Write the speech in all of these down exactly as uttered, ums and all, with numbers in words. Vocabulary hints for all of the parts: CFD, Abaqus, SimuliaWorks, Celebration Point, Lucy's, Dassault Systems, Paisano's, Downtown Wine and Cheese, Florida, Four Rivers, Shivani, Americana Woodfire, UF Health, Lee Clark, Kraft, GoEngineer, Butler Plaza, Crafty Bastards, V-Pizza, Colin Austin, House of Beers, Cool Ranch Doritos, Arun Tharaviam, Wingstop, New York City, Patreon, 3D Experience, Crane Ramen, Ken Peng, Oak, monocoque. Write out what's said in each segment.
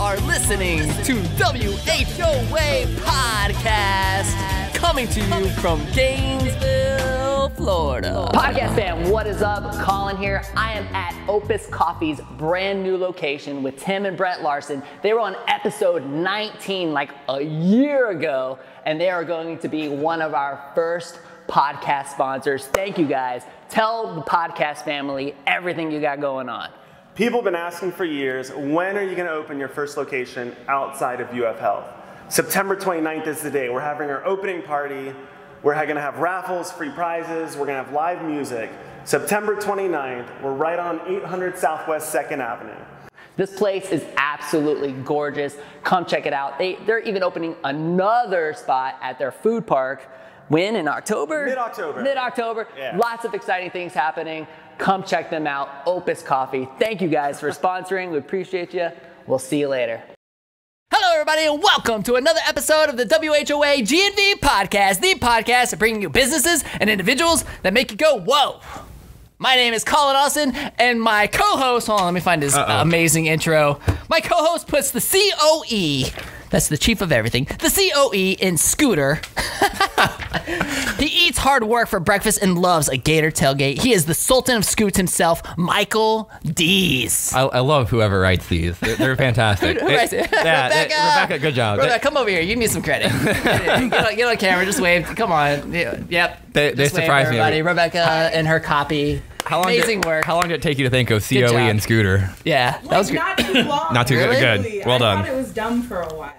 are listening to W H O A Podcast, coming to you from Gainesville, Florida. Podcast fam, what is up? Colin here. I am at Opus Coffee's brand new location with Tim and Brett Larson. They were on episode nineteen like a year ago, and they are going to be one of our first podcast sponsors. Thank you guys. Tell the podcast family everything you got going on. People have been asking for years, when are you going to open your first location outside of U F Health? September twenty-ninth is the day. We're having our opening party. We're going to have raffles, free prizes. We're going to have live music. September twenty-ninth, we're right on eight hundred Southwest second Avenue. This place is absolutely gorgeous. Come check it out. They, they're even opening another spot at their food park. When? In October? Mid-October. Mid-October. Yeah. Lots of exciting things happening. Come check them out. Opus Coffee. Thank you guys for sponsoring. We appreciate you. We'll see you later. Hello, everybody, and welcome to another episode of the W H O A G and V Podcast, the podcast of bringing you businesses and individuals that make you go, whoa. My name is Colin Austin, and my co-host, hold on, let me find his Uh-oh. amazing intro. My co-host puts the C O E. That's the chief of everything. The C O E in Scooter. He eats hard work for breakfast and loves a gator tailgate. He is the Sultan of Scoots himself, Michael Dees. I, I love whoever writes these. They're, they're fantastic. Who, who it, it? Yeah, Rebecca. It, Rebecca, good job. Rebecca, come over here. You need some credit. get, on, get on camera. Just wave. Come on. Yep. They, they surprised me. Everybody. Rebecca Hi. and her copy. How long Amazing did, work. How long did it take you to think of C O E and Scooter? Yeah, that like, was good. Not too long. Not too really? good. Good. Well I done. I thought it was dumb for a while.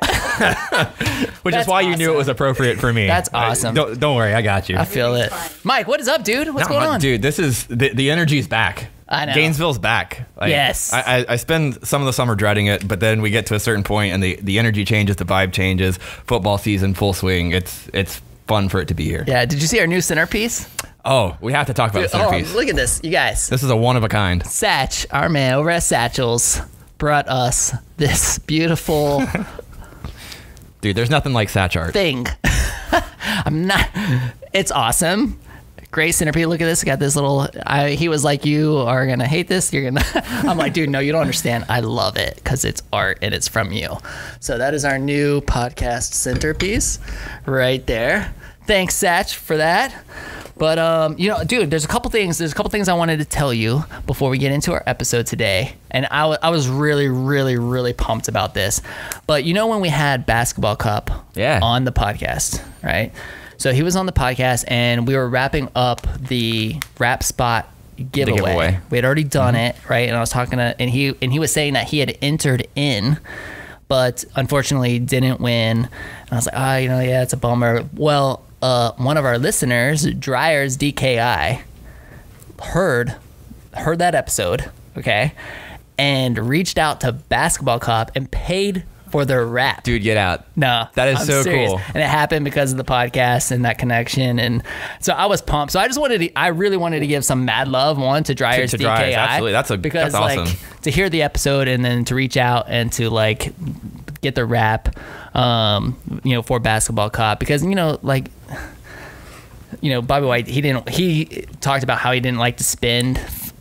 Which That's is why awesome. you knew it was appropriate for me. That's awesome. I, don't, don't worry, I got you. I feel it. Mike, what is up, dude? What's no, going on? Dude, this is, the, the energy's back. I know. Gainesville's back. Like, yes. I, I spend some of the summer dreading it, but then we get to a certain point and the, the energy changes, the vibe changes, football season, full swing. It's, it's fun for it to be here. Yeah, did you see our new centerpiece? Oh, we have to talk about Dude, the centerpiece. Oh, look at this, you guys. This is a one of a kind. Satch, our man over at Satchel's, brought us this beautiful. Dude, there's nothing like Satch art. Thing. I'm not. It's awesome. Great centerpiece. Look at this. Got this little. I, he was like, "You are gonna hate this. You're gonna." I'm like, "Dude, no, you don't understand. I love it because it's art and it's from you." So that is our new podcast centerpiece, right there. Thanks, Satch, for that. But, um, you know, dude, there's a couple things. There's a couple things I wanted to tell you before we get into our episode today. And I, w I was really, really, really pumped about this. But, you know, when we had Basketball Cop yeah. on the podcast, right? So he was on the podcast and we were wrapping up the Rap Spot giveaway. giveaway. We had already done mm-hmm. it, right? And I was talking to and he and he was saying that he had entered in, but unfortunately didn't win. And I was like, ah, oh, you know, yeah, it's a bummer. Well, Uh, one of our listeners, Dryer's D K I, heard heard that episode, okay, and reached out to Basketball Cop and paid for their rap. Dude, get out. No. That is I'm so serious. cool. And it happened because of the podcast and that connection. And so I was pumped. So I just wanted to, I really wanted to give some mad love, one, to Dryer's to, to D K I. Dryer's, absolutely. That's, a, because, that's awesome. Like, to hear the episode and then to reach out and to, like, get the rap, um, you know, for Basketball Cop, because, you know, like, you know, Bobby White, he didn't, he talked about how he didn't like to spend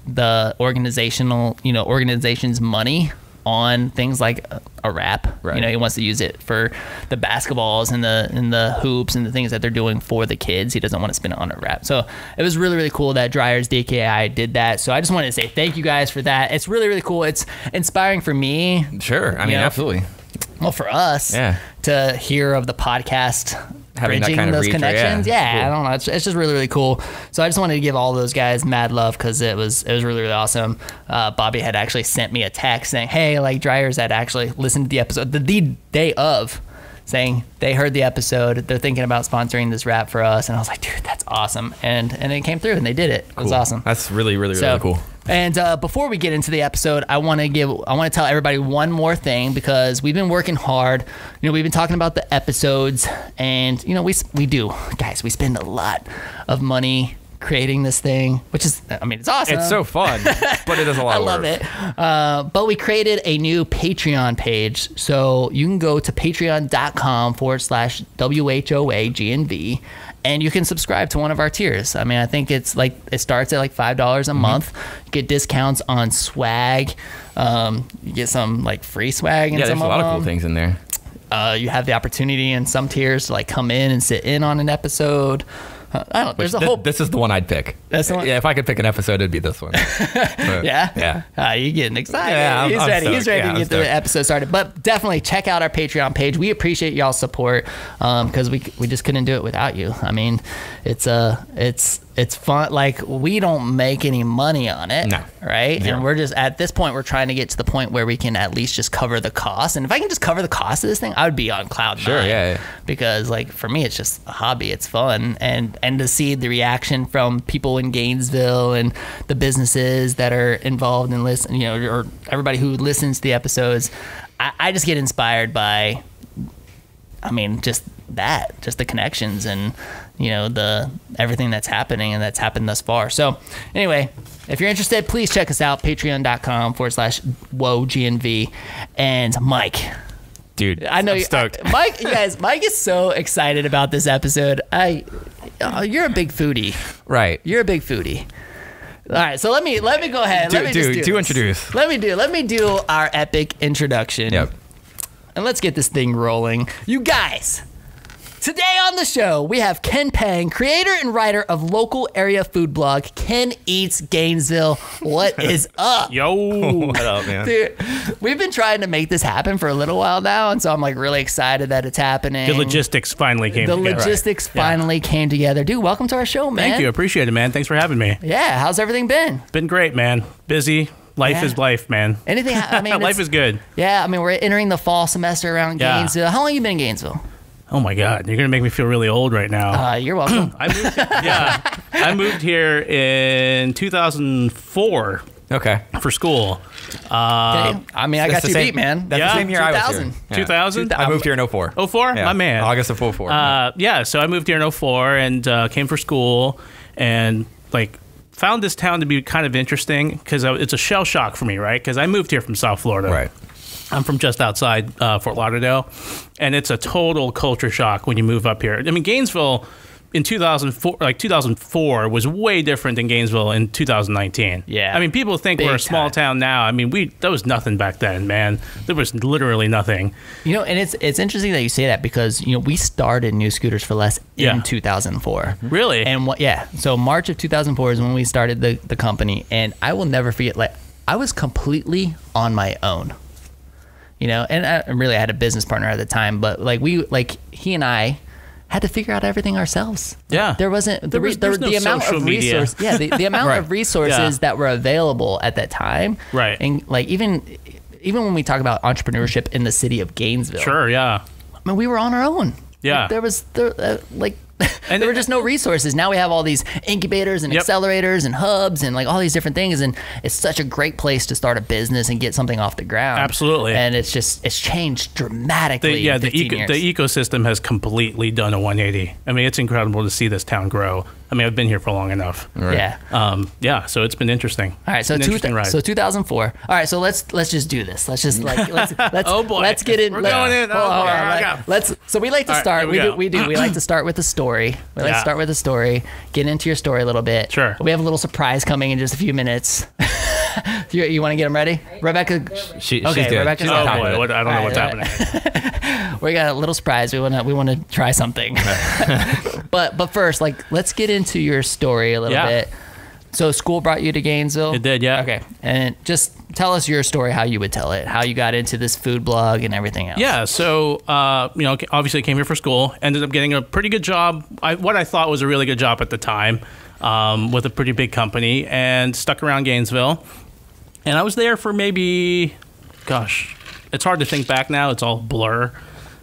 the organizational, you know, organization's money on things like a rap, right. You know, he wants to use it for the basketballs and the, and the hoops and the things that they're doing for the kids. He doesn't want to spend it on a rap. So it was really, really cool that Dryer's D K I did that. So I just wanted to say thank you guys for that. It's really, really cool. It's inspiring for me. Sure. I mean, know, absolutely. Well, for us yeah. to hear of the podcast having that kind of those reach, connections, yeah, yeah cool. I don't know, it's, it's just really, really cool. So I just wanted to give all those guys mad love because it was it was really, really awesome. Uh, Bobby had actually sent me a text saying, "Hey, like Dryer's had actually listened to the episode the, the day of, saying they heard the episode, they're thinking about sponsoring this rap for us." And I was like, "Dude, that's awesome!" And and it came through, and they did it. It cool. was awesome. That's really, really, so, really cool. And uh, before we get into the episode, I want to give, I want to tell everybody one more thing because we've been working hard. You know, we've been talking about the episodes, and you know, we we do, guys. We spend a lot of money creating this thing, which is, I mean, it's awesome. It's so fun, but it is a lot of work. I love it. Uh, but we created a new Patreon page, so you can go to patreon.com forward slash WHOA GNV. And you can subscribe to one of our tiers. I mean, I think it's like, it starts at like five dollars a mm-hmm. month. You get discounts on swag, Um, you get some like free swag. And yeah, some there's a lot of, of cool things in there. Uh, you have the opportunity in some tiers to like come in and sit in on an episode. Uh, I don't. Which there's a th whole. This is the one I'd pick. That's the one. Yeah, if I could pick an episode, it'd be this one. But, yeah. Yeah. Uh, you're getting excited. Yeah, I'm, he's, I'm ready. he's ready. He's yeah, ready to I'm get stoked. the episode started. But definitely check out our Patreon page. We appreciate y'all's support because um, we we just couldn't do it without you. I mean, it's a uh, it's. It's fun. Like, we don't make any money on it. No. Right? Zero. And we're just, at this point, we're trying to get to the point where we can at least just cover the cost. And if I can just cover the cost of this thing, I would be on cloud nine. Sure, yeah, yeah. Because, like, for me, it's just a hobby. It's fun. And, and to see the reaction from people in Gainesville and the businesses that are involved in listen, you know, or everybody who listens to the episodes, I, I just get inspired by, I mean, just that, just the connections and, you know, the everything that's happening and that's happened thus far. So anyway, if you're interested, please check us out, patreon dot com forward slash W H O A G N V. And Mike, dude, I know I'm you, stoked. I, Mike, you guys, Mike is so excited about this episode. I, oh, you're a big foodie, right? You're a big foodie. All right, so let me let me go ahead. Do, let me do, just do, do introduce. Let me do let me do our epic introduction. Yep. And let's get this thing rolling, you guys. Today on the show, we have Ken Pang, creator and writer of local area food blog, Ken Eats Gainesville. What is up? Yo. What up, man? Dude, we've been trying to make this happen for a little while now, and so I'm like really excited that it's happening. The logistics finally came the together. The logistics right. finally yeah. came together. Dude, welcome to our show, man. Thank you. Appreciate it, man. Thanks for having me. Yeah. How's everything been? Been great, man. Busy. Life yeah. is life, man. Anything, I mean. Life is good. Yeah. I mean, we're entering the fall semester around yeah. Gainesville. How long have you been in Gainesville? Oh my God, you're gonna make me feel really old right now. Uh, you're welcome. I moved, yeah, I moved here in two thousand four. Okay, for school. Uh, okay. I mean, I got you same, beat, man. That's yeah. the same year two thousand. I was here. Yeah. two thousand? I moved here in oh four. oh four? Yeah. My man. August of oh four. Uh, yeah, so I moved here in oh four and uh, came for school and like found this town to be kind of interesting because it's a shell shock for me, right? Because I moved here from South Florida. Right. I'm from just outside uh, Fort Lauderdale, and it's a total culture shock when you move up here. I mean, Gainesville in two thousand four, like two thousand four, was way different than Gainesville in two thousand nineteen. Yeah, I mean, people think Big we're a small time. town now. I mean, we there was nothing back then, man. There was literally nothing. You know, and it's it's interesting that you say that because you know we started New Scooters for Less yeah. in two thousand four. Really? And what? Yeah. So March of two thousand four is when we started the the company, and I will never forget. Like, I was completely on my own. You know, and I really I had a business partner at the time, but like we, like he and I had to figure out everything ourselves. Yeah. There wasn't there was, there was the no amount of resources. Yeah. The, the amount right. of resources yeah. that were available at that time. Right. And like even even when we talk about entrepreneurship in the city of Gainesville. Sure. Yeah. I mean, we were on our own. Yeah. Like, there was there, uh, like. And there were just no resources. Now we have all these incubators and yep. accelerators and hubs and like all these different things, and it's such a great place to start a business and get something off the ground. Absolutely. And it's just it's changed dramatically. The, yeah, in fifteen the, eco years. the ecosystem has completely done a one eighty. I mean, it's incredible to see this town grow. I mean, I've been here for long enough. Right. Yeah. Um, yeah. So it's been interesting. All right. So two, so two thousand four. All right. So let's let's just do this. Let's just like let's let's oh boy. let's get in. We're let, going in. Oh, oh, all right, right. Let's. So we like to all start. Right, we, we, do, we do. We like to start with a story. We like yeah. to start with a story. Get into your story a little bit. Sure. We have a little surprise coming in just a few minutes. you you want to get them ready, Rebecca? She, okay. She's Rebecca's oh boy. What, I don't all know right, what's right. happening. We got a little surprise. We wanna we wanna try something. but but first, like, let's get in. into your story a little yeah. bit. So school brought you to Gainesville? It did, yeah. Okay. And just tell us your story, how you would tell it, how you got into this food blog and everything else. Yeah, so, uh, you know, obviously I came here for school, ended up getting a pretty good job, I, what I thought was a really good job at the time, um, with a pretty big company, and stuck around Gainesville. And I was there for maybe, gosh, it's hard to think back now, it's all blur.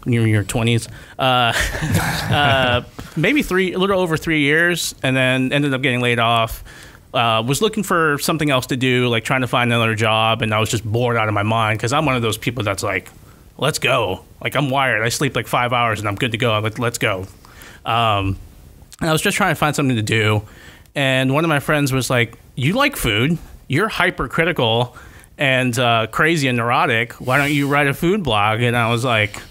You're in your twenties, uh, uh, maybe three, a little over three years, and then ended up getting laid off. Uh, was looking for something else to do, like trying to find another job, and I was just bored out of my mind because I'm one of those people that's like, let's go. Like, I'm wired. I sleep like five hours, and I'm good to go. I'm like, let's go. Um, and I was just trying to find something to do, and one of my friends was like, you like food. You're hypercritical and uh, crazy and neurotic. Why don't you write a food blog? And I was like...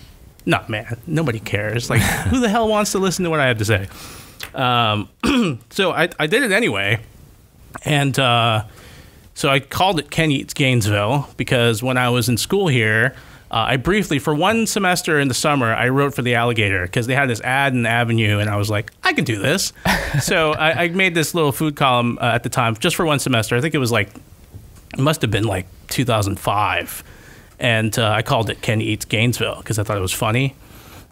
No, man, nobody cares. Like, who the hell wants to listen to what I have to say? Um, so I, I did it anyway. And uh, So I called it Ken Eats Gainesville because when I was in school here, uh, I briefly, for one semester in the summer, I wrote for the Alligator because they had this ad in Avenue, and I was like, I can do this. So I, I made this little food column uh, at the time just for one semester. I think it was like, it must have been like two thousand five. And uh, I called it Ken Eats Gainesville because I thought it was funny.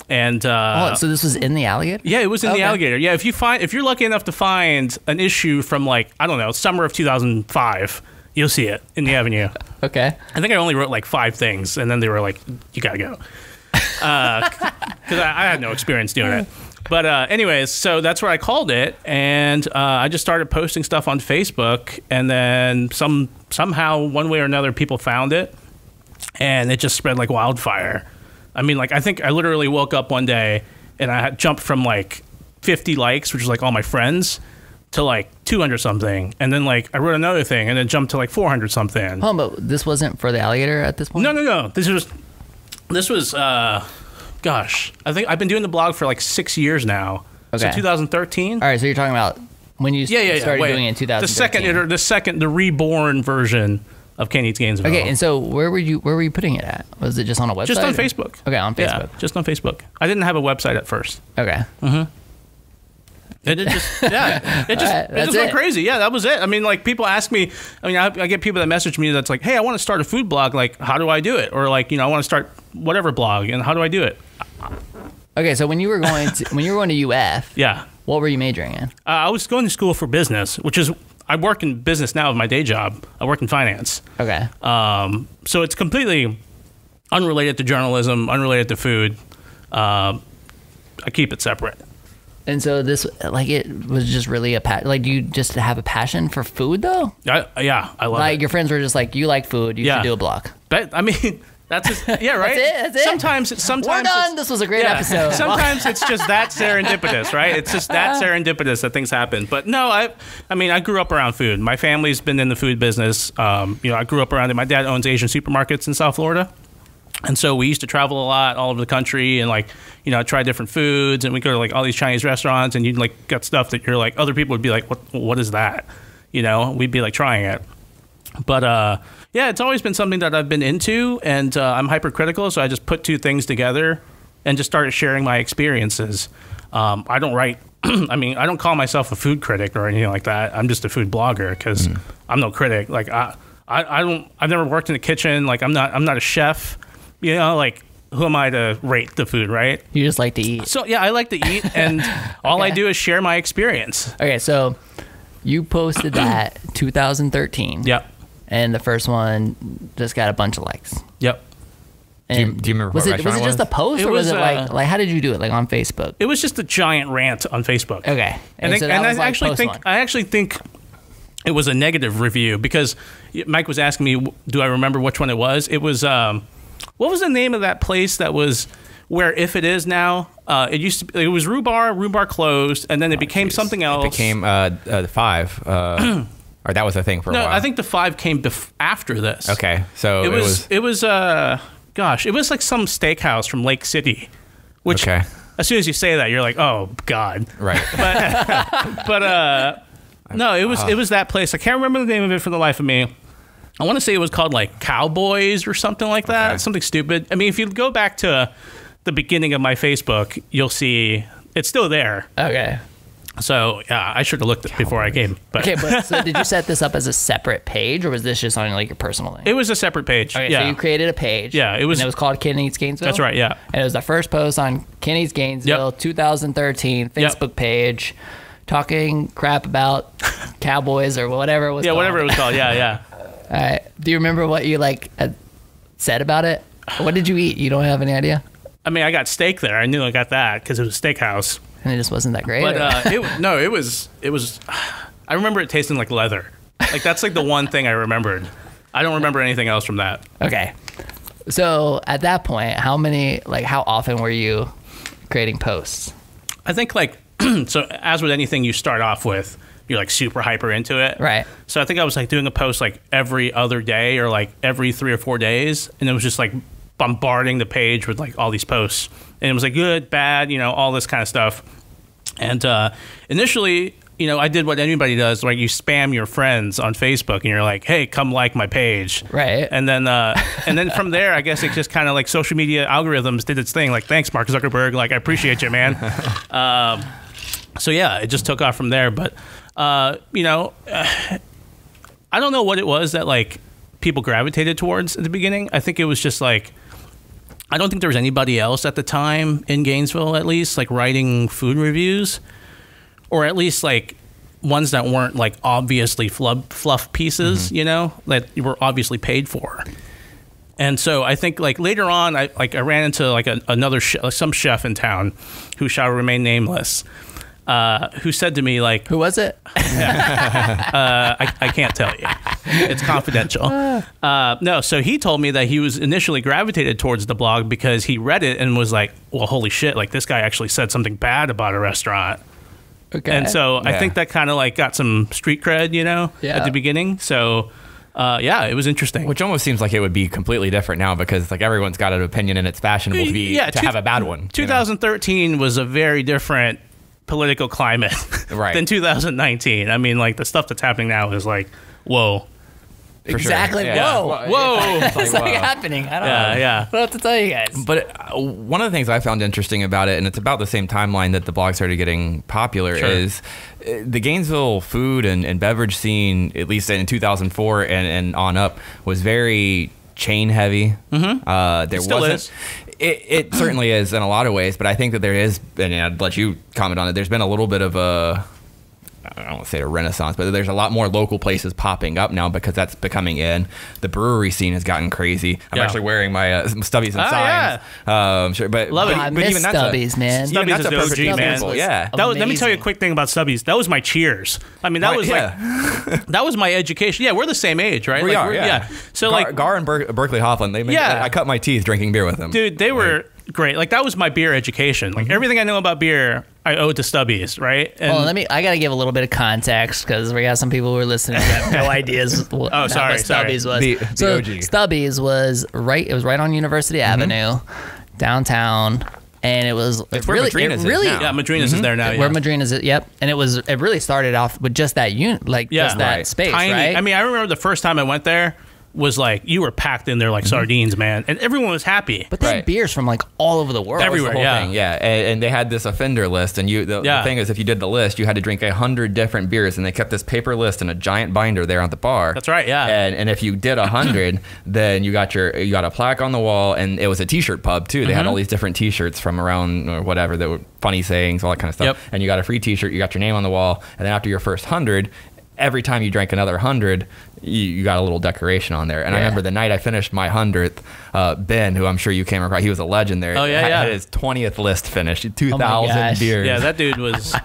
And uh, oh, so this was in the Alligator? Yeah, it was in okay. the Alligator. Yeah, if you find, if you're lucky enough to find an issue from like, I don't know, summer of two thousand five, you'll see it in the Avenue. Okay. I think I only wrote like five things, and then they were like, "You gotta go," because uh, I, I had no experience doing it. But uh, anyways, so that's where I called it, and uh, I just started posting stuff on Facebook, and then some somehow one way or another, people found it, and it just spread like wildfire. I mean, like, I think I literally woke up one day and I had jumped from like fifty likes, which is like all my friends, to like two hundred something. And then like I wrote another thing and then jumped to like four hundred something. Oh, but this wasn't for the Alligator at this point? No, no, no. This was, this was, uh, gosh, I think I've been doing the blog for like six years now. Okay. So two thousand thirteen. All right. So you're talking about when you yeah, yeah, started yeah, doing it in two thousand thirteen. The second, the second, the reborn version of Ken Eats Gainesville. Okay, and so where were you where were you putting it at? Was it just on a website? Just on or? Facebook. Okay, on Facebook. Yeah, just on Facebook. I didn't have a website at first. Okay. Mm-hmm. It, it just yeah, it just right, it just went it. crazy. Yeah, that was it. I mean, like, people ask me. I mean, I, I get people that message me that's like, "Hey, I want to start a food blog. Like, how do I do it?" Or like, you know, I want to start whatever blog, and how do I do it? Okay, so when you were going to, when you were going to U F, yeah, what were you majoring in? Uh, I was going to school for business, which is. I work in business now with my day job. I work in finance. Okay. Um, so it's completely unrelated to journalism, unrelated to food. Uh, I keep it separate. And so this, like, it was just really a pa- like, do you just have a passion for food though? I, yeah, I love like, it. Like your friends were just like, you like food, you yeah. should do a blog. But, I mean. That's just, yeah, right? That's it, that's it. Sometimes, sometimes We're done. It's, this was a great yeah. episode. Sometimes it's just that serendipitous, right? It's just that serendipitous that things happen. But no, I I mean, I grew up around food. My family's been in the food business. Um, you know, I grew up around it. My dad owns Asian supermarkets in South Florida. And so we used to travel a lot all over the country and, like, you know, try different foods. And we go to, like, all these Chinese restaurants. And you'd, like, get stuff that you're, like, other people would be like, what what is that? You know, we'd be, like, trying it. But, uh... yeah, it's always been something that I've been into, and uh, I'm hypercritical, so I just put two things together and just started sharing my experiences. Um, I don't write, I mean, I don't call myself a food critic or anything like that. I'm just a food blogger because mm. I'm no critic. Like, I, I, I don't, I've never worked in a kitchen. Like, I'm not, I'm not a chef. You know, like, who am I to rate the food, right? You just like to eat. So yeah, I like to eat, and okay. all I do is share my experience. Okay, so you posted that two thousand thirteen. Yep. And the first one just got a bunch of likes. Yep. And do, you, do you remember was what it, was it just was? a post, it or was, was it uh, like like how did you do it? Like on Facebook? It was just a giant rant on Facebook. Okay. And, and, so and I like actually think one. I actually think it was a negative review because Mike was asking me, do I remember which one it was? It was um, what was the name of that place that was where If It Is now? Uh, it used to be, it was Rue Bar. Rue Bar closed, and then it oh, became geez. something else. It became uh, uh, Five. Uh, Or that was a thing for a no, while. No, I think the five came bef after this. Okay, so it was, it was... It was, uh... gosh, it was like some steakhouse from Lake City, which, okay. as soon as you say that, you're like, oh, God. Right. But, but uh... no, it was, uh, it was that place. I can't remember the name of it for the life of me. I want to say it was called, like, Cowboys or something like that. Okay. Something stupid. I mean, if you go back to the beginning of my Facebook, you'll see it's still there. Okay. So yeah, I should have looked at it before I came. But. Okay, but so did you set this up as a separate page, or was this just on like your personal thing? It was a separate page. Okay, yeah. So you created a page. Yeah, it was. And it was called Ken Eats Gainesville. That's right. Yeah. And it was the first post on Ken Eats Gainesville, yep. two thousand thirteen Facebook yep. page, talking crap about Cowboys or whatever it was. Yeah, called. whatever it was called. Yeah, yeah. All right. Do you remember what you like said about it? What did you eat? You don't have any idea. I mean, I got steak there. I knew I got that because it was a steakhouse. And it just wasn't that great. But uh, it, no, it was. It was. I remember it tasting like leather. Like that's like the one thing I remembered. I don't remember anything else from that. Okay. So at that point, how many? Like how often were you creating posts? I think like so. As with anything, you start off with you're like super hyper into it, right? So I think I was like doing a post like every other day or like every three or four days, and it was just like bombarding the page with like all these posts. And it was like good, bad, you know, all this kind of stuff. And uh, initially, you know, I did what anybody does, like you spam your friends on Facebook and you're like, hey, come like my page. Right. And then uh, and then from there, I guess it just kind of like social media algorithms did its thing. Like, thanks, Mark Zuckerberg. Like, I appreciate you, man. um, so, yeah, it just took off from there. But, uh, you know, uh, I don't know what it was that, like, people gravitated towards at the beginning. I think it was just like, I don't think there was anybody else at the time in Gainesville, at least, like, writing food reviews. Or at least like ones that weren't like obviously fluff, fluff pieces, mm-hmm. you know, that were obviously paid for. And so I think like later on, I like I ran into like a, another sh some chef in town who shall remain nameless, uh, who said to me like, "Who was it?" Yeah. uh, I, I can't tell you. It's confidential. Uh, no, so he told me that he was initially gravitated towards the blog because he read it and was like, "Well, holy shit! Like this guy actually said something bad about a restaurant." Okay. And so yeah. I think that kind of like got some street cred, you know, yeah. at the beginning. So, uh, yeah, it was interesting. Which almost seems like it would be completely different now because like everyone's got an opinion and it's fashionable to be yeah, to have a bad one. twenty thirteen know? was a very different political climate right. than two thousand nineteen. I mean, like the stuff that's happening now is like, whoa. For exactly. Sure. Yeah. Whoa. Well, whoa. It's, like, it's like, whoa. happening. I don't yeah, know. Yeah. I don't have to tell you guys. But uh, one of the things I found interesting about it, and it's about the same timeline that the blog started getting popular, sure. is uh, the Gainesville food and, and beverage scene, at least in two thousand four and, and on up, was very chain heavy. Mm-hmm. uh, there it still wasn't, is. It, it certainly is in a lot of ways, but I think that there is, and I'd let you comment on it, there's been a little bit of a... I don't want to say a renaissance, but there's a lot more local places popping up now because that's becoming in. The brewery scene has gotten crazy. I'm yeah. actually wearing my uh, Stubbies and oh, Signs. Yeah. Um, sure, but, Love but, it. I but miss even that's Stubbies, a, man. Stubbies that's is a perfect O G, man. Was yeah. That was, let me tell you a quick thing about Stubbies. That was my Cheers. I mean, that right, was yeah. like, that was my education. Yeah, we're the same age, right? We like, are, we're, yeah. yeah. So Gar, like, Gar and Ber Berkeley Hoffman, they made, yeah. I, I cut my teeth drinking beer with them. Dude, they were... Like, great. Like, that was my beer education. Like, mm-hmm. everything I know about beer, I owe to Stubbies, right? And well, let me, I got to give a little bit of context because we got some people who are listening who have no ideas what, oh, sorry, what Stubbies sorry. was. The, so, the O G. Stubbies was right, it was right on University mm-hmm. Avenue, downtown. And it was it really, Madrina's it really, yeah, Madrina's mm-hmm. is there now. Yeah. Where Madrina's is, yep. And it was, it really started off with just that unit, like yeah, just that right. space, Tiny. right? I mean, I remember the first time I went there. Was like you were packed in there like mm-hmm. sardines, man, and everyone was happy. But then right. beers from like all over the world, everywhere, the yeah, thing. yeah. And, and they had this offender list, and you the, yeah. the thing is, if you did the list, you had to drink a hundred different beers, and they kept this paper list in a giant binder there at the bar. That's right, yeah. And and if you did a hundred, then you got your you got a plaque on the wall, and it was a T-shirt pub too. They mm-hmm. had all these different T-shirts from around or whatever that were funny sayings, all that kind of stuff. Yep. And you got a free T-shirt, you got your name on the wall, and then after your first hundred. Every time you drank another hundred, you, you got a little decoration on there. And yeah. I remember the night I finished my hundredth, uh, Ben, who I'm sure you came across, he was a legend there. Oh yeah, had, yeah. Had his twentieth list finished, two thousand oh beers. Yeah, that dude was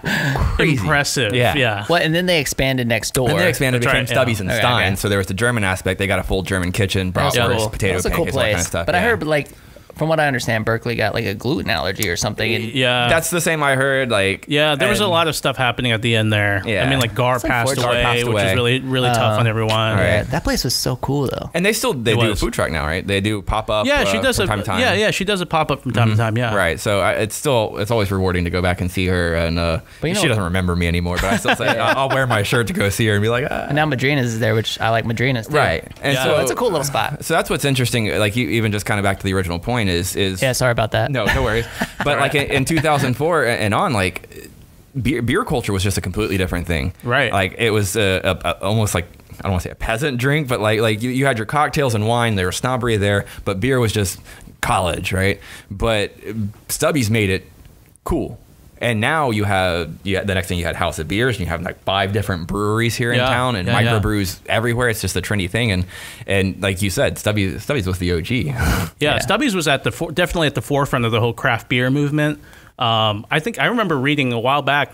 impressive. Yeah. yeah. Well, and then they expanded next door. And they expanded, became right, Stubbies yeah. and Stein. Okay, okay. So there was the German aspect. They got a full German kitchen, bratwurst, yeah, cool. potato pancakes, cool all that kind of stuff. But yeah. I heard like. From what I understand, Berkeley got like a gluten allergy or something. And yeah, that's the same I heard. Like, yeah, there was a lot of stuff happening at the end there. Yeah, I mean, like Gar passed away, Gar passed away, which is really, really uh, tough on everyone. Right. Yeah, that place was so cool though. And they still they it do was. a food truck now, right? They do pop up. Yeah, she uh, does from a, time to time. Yeah, yeah, she does a pop up from time mm-hmm. to time. Yeah, right. So I, it's still it's always rewarding to go back and see her. And uh, but you know, she doesn't remember me anymore, but I still say I'll wear my shirt to go see her and be like. Ah. And now Madrina's is there, which I like Madrina's. Too. Right, and yeah. so it's a cool little spot. So that's what's interesting. Like you, even just kind of back to the original point. Is, is yeah sorry about that no no worries but like in, in two thousand four and on, like beer, beer culture was just a completely different thing, right? Like it was a, a, a, almost like I don't want to say a peasant drink, but like like you, you had your cocktails and wine, there was snobbery there, but beer was just college, right? But Stubbies made it cool. And now you have, you have, the next thing you had House of Beers, and you have like five different breweries here in yeah, town, and yeah, microbrews yeah. everywhere. It's just a trendy thing, and and like you said, Stubbies, Stubbies was the O G. yeah, yeah, Stubbies was at the for, definitely at the forefront of the whole craft beer movement. Um, I think I remember reading a while back,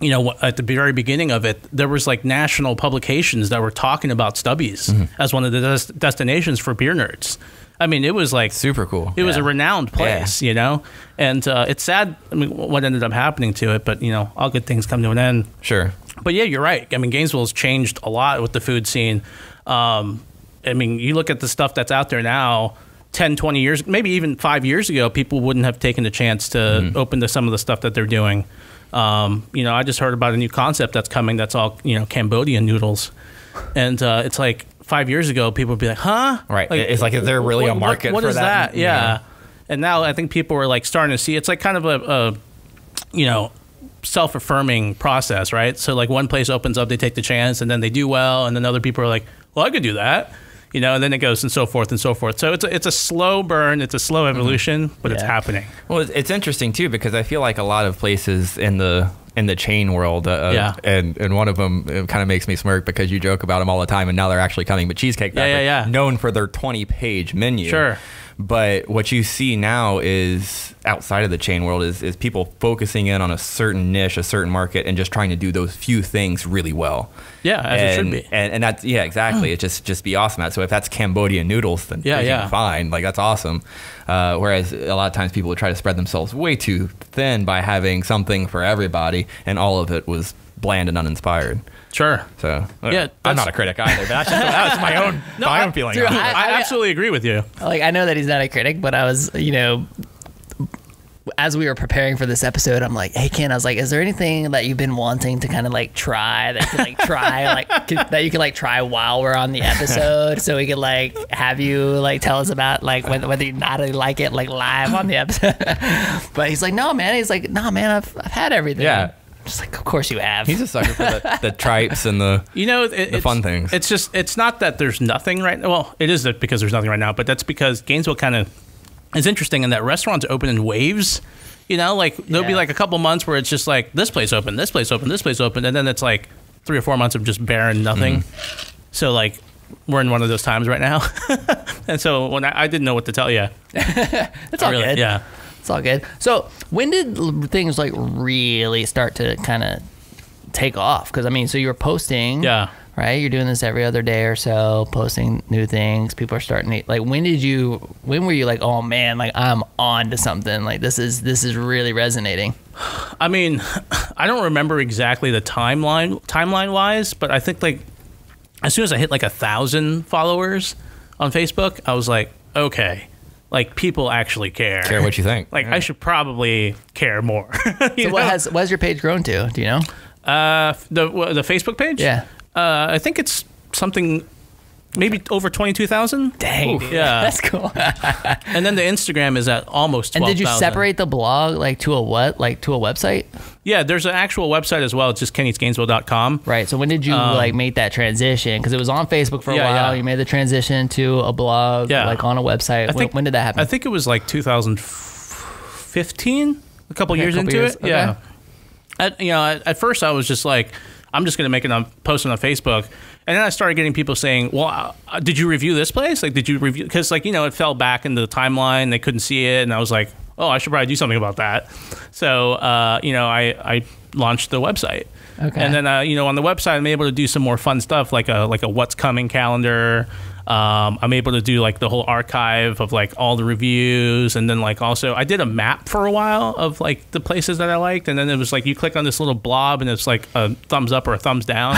you know, at the very beginning of it, there was like national publications that were talking about Stubbies mm-hmm. as one of the des destinations for beer nerds. I mean, it was like super cool. It yeah. was a renowned place, yeah. you know, and uh, it's sad. I mean, what ended up happening to it, but you know, all good things come to an end. Sure. But yeah, you're right. I mean, Gainesville's changed a lot with the food scene. Um, I mean, you look at the stuff that's out there now, ten, twenty years, maybe even five years ago, people wouldn't have taken the chance to mm-hmm. open to some of the stuff that they're doing. Um, you know, I just heard about a new concept that's coming that's all, you know, Cambodian noodles. And uh, it's like five years ago, people would be like, huh? Right. Like, it's like, is there really what, a market what, what for is that? that? Yeah. yeah. And now I think people are like starting to see it's like kind of a, a you know, self-affirming process, right? So like one place opens up, they take the chance, and then they do well, and then other people are like, well, I could do that, you know, and then it goes and so forth and so forth. So it's a, it's a slow burn, it's a slow evolution, mm-hmm. but yeah. it's happening. Well, it's interesting too, because I feel like a lot of places in the in the chain world, uh, yeah. and, and one of them kind of makes me smirk because you joke about them all the time, and now they're actually coming, but Cheesecake Factory, yeah, yeah, yeah. known for their twenty page menu. Sure. But what you see now is outside of the chain world is, is people focusing in on a certain niche, a certain market, and just trying to do those few things really well. Yeah, as and, it should be. And, and that's, yeah, exactly. It just, just be awesome. So if that's Cambodian noodles, then yeah, yeah. fine. Like, that's awesome. Uh, whereas a lot of times people would try to spread themselves way too thin by having something for everybody, and all of it was bland and uninspired. Sure. So yeah, I'm not a critic either, but that's just, that was my own, no, my own feeling. Dude, I, I, I absolutely agree with you. Like, I know that he's not a critic, but I was, you know, as we were preparing for this episode, I'm like, hey, Ken, I was like, is there anything that you've been wanting to kind of like try that you can like try, like could, that you can like try while we're on the episode, so we could like have you like tell us about like whether, whether you not like it like live on the episode. But he's like, no, man. He's like, no, man, I've, I've had everything. Yeah. Just like, of course you have. He's a sucker for the, the tripes and the, you know, it, the fun things. It's just, it's not that there's nothing right now. Well, it is because there's nothing right now, but that's because Gainesville kind of is interesting in that restaurants open in waves. You know, like there'll yeah. be like a couple months where it's just like, this place open, this place open, this place open. And then it's like three or four months of just barren nothing. Mm. So like, we're in one of those times right now. And so when I, I didn't know what to tell you. That's all really, good. Yeah. It's all good. So when did things like really start to kind of take off? Because I mean, so you were posting, yeah, right? You're doing this every other day or so, posting new things. People are starting to, like, when did you, when were you like, oh man, like I'm on to something. Like this is, this is really resonating. I mean, I don't remember exactly the timeline, timeline wise, but I think like as soon as I hit like a thousand followers on Facebook, I was like, okay. Like, people actually care. Care what you think. Like, yeah. I should probably care more. So what has, what has your page grown to? Do you know? Uh, the the Facebook page? Yeah. Uh, I think it's something, maybe over twenty-two thousand. Dang. Oof. Yeah. That's cool. And then the Instagram is at almost twelve thousand. And did you separate the blog, like, to a what? Like, to a website? Yeah, there's an actual website as well. It's just Ken Eats Gainesville dot com. Right. So when did you, um, like, make that transition? Because it was on Facebook for a yeah, while. Yeah. You made the transition to a blog, yeah. like, on a website. I when, think, when did that happen? I think it was, like, two thousand fifteen, a couple okay, years a couple into years. it. Okay. Yeah. At, you know, at, at first I was just like, I'm just going to make a post on Facebook. And then I started getting people saying, well, uh, did you review this place? Like, did you review? Because, like, you know, it fell back into the timeline. They couldn't see it. And I was like, oh, I should probably do something about that. So, uh, you know, I, I launched the website. Okay. And then, uh, you know, on the website, I'm able to do some more fun stuff, like a, like a what's coming calendar. Um, I'm able to do, like, the whole archive of, like, all the reviews. And then, like, also, I did a map for a while of, like, the places that I liked. And then it was, like, you click on this little blob, and it's, like, a thumbs up or a thumbs down.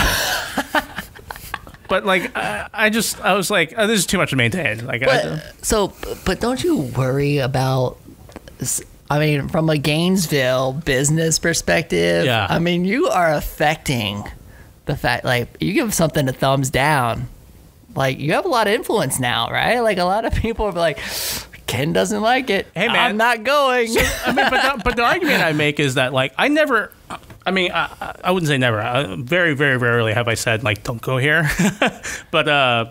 But like, I, I just, I was like, oh, this is too much to maintain. Like, but, I, so, but don't you worry about, I mean, from a Gainesville business perspective, yeah. I mean, you are affecting the fact, like, you give something a thumbs down, like, you have a lot of influence now, right? Like, a lot of people are like, Ken doesn't like it. Hey, man. I'm not going. So, I mean, but the, but the argument I make is that, like, I never... I mean, I, I wouldn't say never. I, very, very rarely have I said, like, don't go here. But, uh,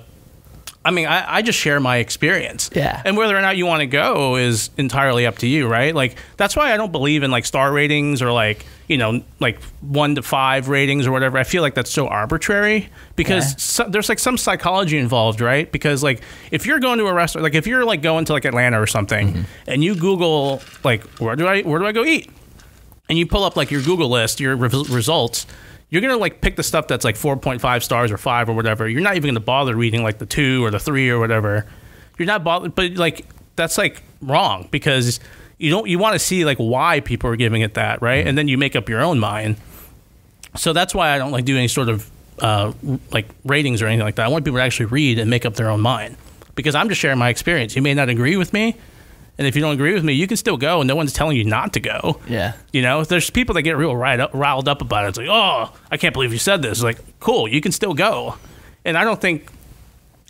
I mean, I, I just share my experience. Yeah. And whether or not you want to go is entirely up to you, right? Like, that's why I don't believe in, like, star ratings or, like, you know, like, one to five ratings or whatever. I feel like that's so arbitrary because yeah. so, there's, like, some psychology involved, right? Because, like, if you're going to a restaurant, like, if you're, like, going to, like, Atlanta or something mm-hmm. and you Google, like, where do I, where do I go eat? And you pull up like your Google list, your re results, you're going to like pick the stuff that's like four point five stars or five or whatever. You're not even going to bother reading like the two or the three or whatever. You're not bothered, but like that's like wrong because you don't, you want to see like why people are giving it that, right? Mm-hmm. And then you make up your own mind. So that's why I don't like do any sort of uh, like ratings or anything like that. I want people to actually read and make up their own mind because I'm just sharing my experience. You may not agree with me. And if you don't agree with me, you can still go, and no one's telling you not to go. Yeah. You know, there's people that get real riled up, riled up about it. It's like, oh, I can't believe you said this. It's like, cool, you can still go. And I don't think,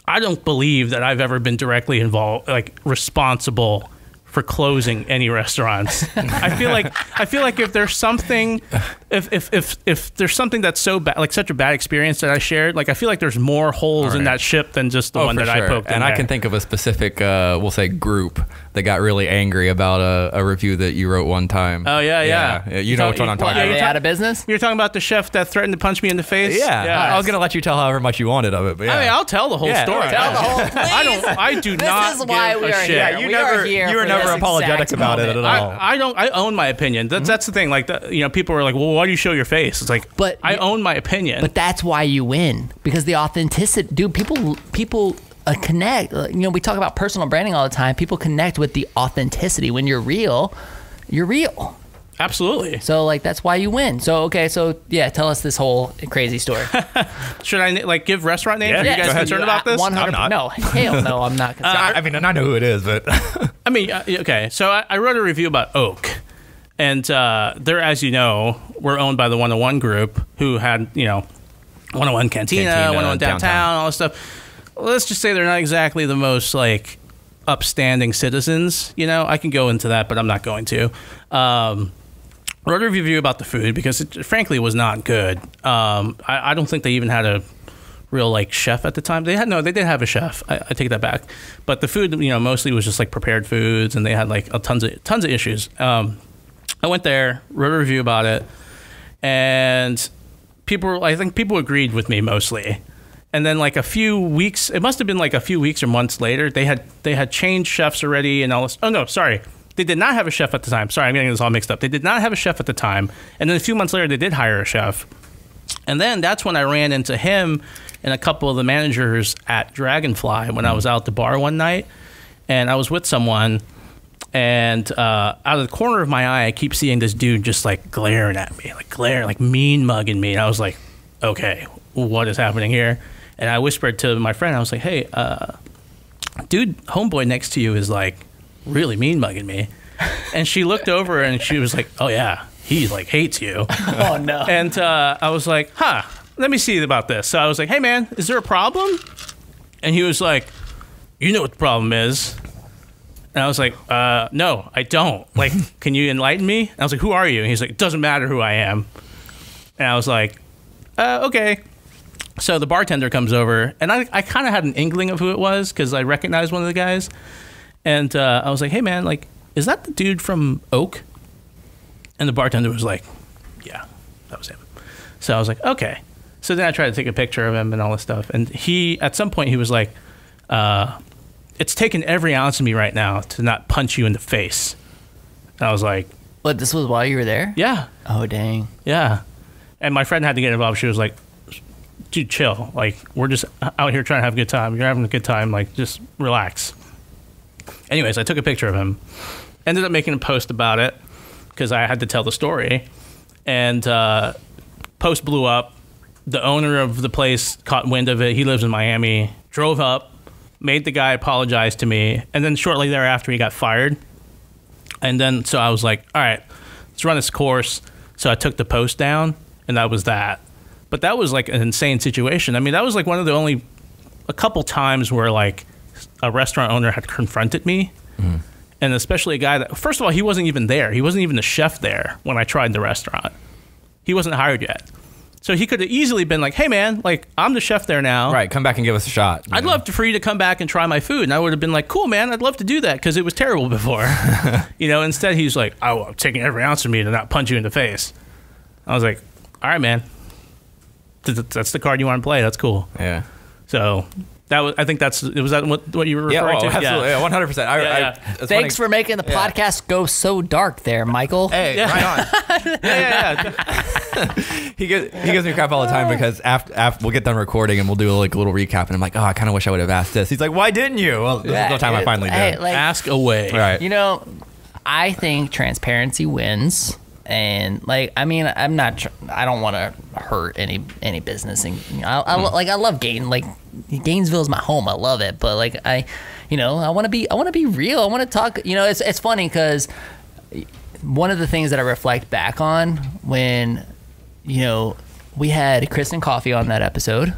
I don't believe that I've ever been directly involved, like responsible for closing any restaurants. I feel like I feel like if there's something, if if if if there's something that's so bad, like such a bad experience that I shared, like I feel like there's more holes right. in that ship than just the oh, one that sure. I poked. And in I there. can think of a specific, uh, we'll say, group that got really angry about a, a review that you wrote one time. Oh yeah, yeah. yeah. You, you know which one I'm talking about. Are they out of business? You're talking about the chef that threatened to punch me in the face. Yeah, yeah. I, I was gonna let you tell however much you wanted of it, but yeah. I mean, I'll tell the whole yeah, story. Tell the whole. I don't. I do this not. This is why we are shit. here. You we never. Are here you were never apologetic about moment. it at all. I, I don't. I own my opinion. That's mm-hmm. that's the thing. Like the, you know, people are like, well, why do you show your face? It's like, but I own my opinion. But that's why you win, because the authenticity, dude. People, people. A connect, you know, we talk about personal branding all the time. People connect with the authenticity. When you're real, you're real. Absolutely. So like, that's why you win. So, okay. So yeah, tell us this whole crazy story. Should I like give restaurant names? Yeah, Are yeah, you guys concerned about this? one hundred percent. No, hell no, I'm not concerned. Uh, I mean, and I know who it is, but. I mean, uh, okay. So I, I wrote a review about Oak, and uh, they're, as you know, were owned by the one oh one group, who had, you know, one oh one Cantina, Cantina one oh one Downtown, downtown. all this stuff. Let's just say they're not exactly the most, like, upstanding citizens. You know, I can go into that, but I'm not going to. Um, wrote a review about the food because it, frankly, was not good. Um, I, I don't think they even had a real, like, chef at the time. They had, no, they did have a chef. I, I take that back. But the food, you know, mostly was just, like, prepared foods, and they had, like, a tons of, tons of issues. Um, I went there, wrote a review about it, and people, I think people agreed with me mostly. And then like a few weeks, it must have been like a few weeks or months later, they had they had changed chefs already and all this. Oh, no, sorry. They did not have a chef at the time. Sorry, I'm getting this all mixed up. They did not have a chef at the time. And then a few months later, they did hire a chef. And then that's when I ran into him and a couple of the managers at Dragonfly when I was out at the bar one night. And I was with someone. And uh, out of the corner of my eye, I keep seeing this dude just like glaring at me, like glaring, like mean mugging me. And I was like, okay, what is happening here? And I whispered to my friend, I was like, hey, uh, dude, homeboy next to you is like really mean mugging me. And she looked over and she was like, oh yeah, he like hates you. Oh no. And uh, I was like, huh, let me see about this. So I was like, hey man, is there a problem? And he was like, you know what the problem is. And I was like, uh, no, I don't. Like, can you enlighten me? And I was like, who are you? And he's like, it doesn't matter who I am. And I was like, uh, okay. So the bartender comes over, and I, I kind of had an inkling of who it was because I recognized one of the guys. And uh, I was like, hey, man, like, is that the dude from Oak? And the bartender was like, yeah, that was him. So I was like, okay. So then I tried to take a picture of him and all this stuff. And he, at some point, he was like, uh, it's taken every ounce of me right now to not punch you in the face. And I was like. But this was while you were there? Yeah. Oh, dang. Yeah. And my friend had to get involved. She was like, dude, chill. Like, we're just out here trying to have a good time. You're having a good time. Like, just relax. Anyways, I took a picture of him. Ended up making a post about it because I had to tell the story. And uh, post blew up. The owner of the place caught wind of it. He lives in Miami. Drove up, made the guy apologize to me. And then shortly thereafter, he got fired. And then, so I was like, all right, let's run this course. So I took the post down, and that was that. But that was like an insane situation. I mean, that was like one of the only, a couple times where like a restaurant owner had confronted me. Mm. And especially a guy that, first of all, he wasn't even there. He wasn't even the chef there when I tried the restaurant. He wasn't hired yet. So he could have easily been like, hey man, like I'm the chef there now. Right, come back and give us a shot. I'd know? love to, for you to come back and try my food. And I would have been like, cool man, I'd love to do that because it was terrible before. You know, instead he's like, oh, I'm taking every ounce of me to not punch you in the face. I was like, all right, man. That's the card you want to play. That's cool. Yeah. So that was. I think that's. Was that what, what you were referring yeah, oh, to? Absolutely. Yeah. One hundred percent. Thanks funny. for making the yeah. podcast go so dark, there, Michael. Hey, yeah. right on. yeah, yeah, yeah. he gives he gives me crap all the time because after, after we'll get done recording and we'll do like a little recap and I'm like, oh, I kind of wish I would have asked this. He's like, why didn't you? Well, this yeah, is the time it, I finally did. Like, ask away. All right. You know, I think transparency wins. And like, I mean, I'm not, tr- I don't want to hurt any, any business. And you know, I, I mm. like, I love Gain, like Gainesville is my home. I love it. But like, I, you know, I want to be, I want to be real. I want to talk, you know, it's, it's funny because one of the things that I reflect back on when, you know, we had Kristen Coffey on that episode,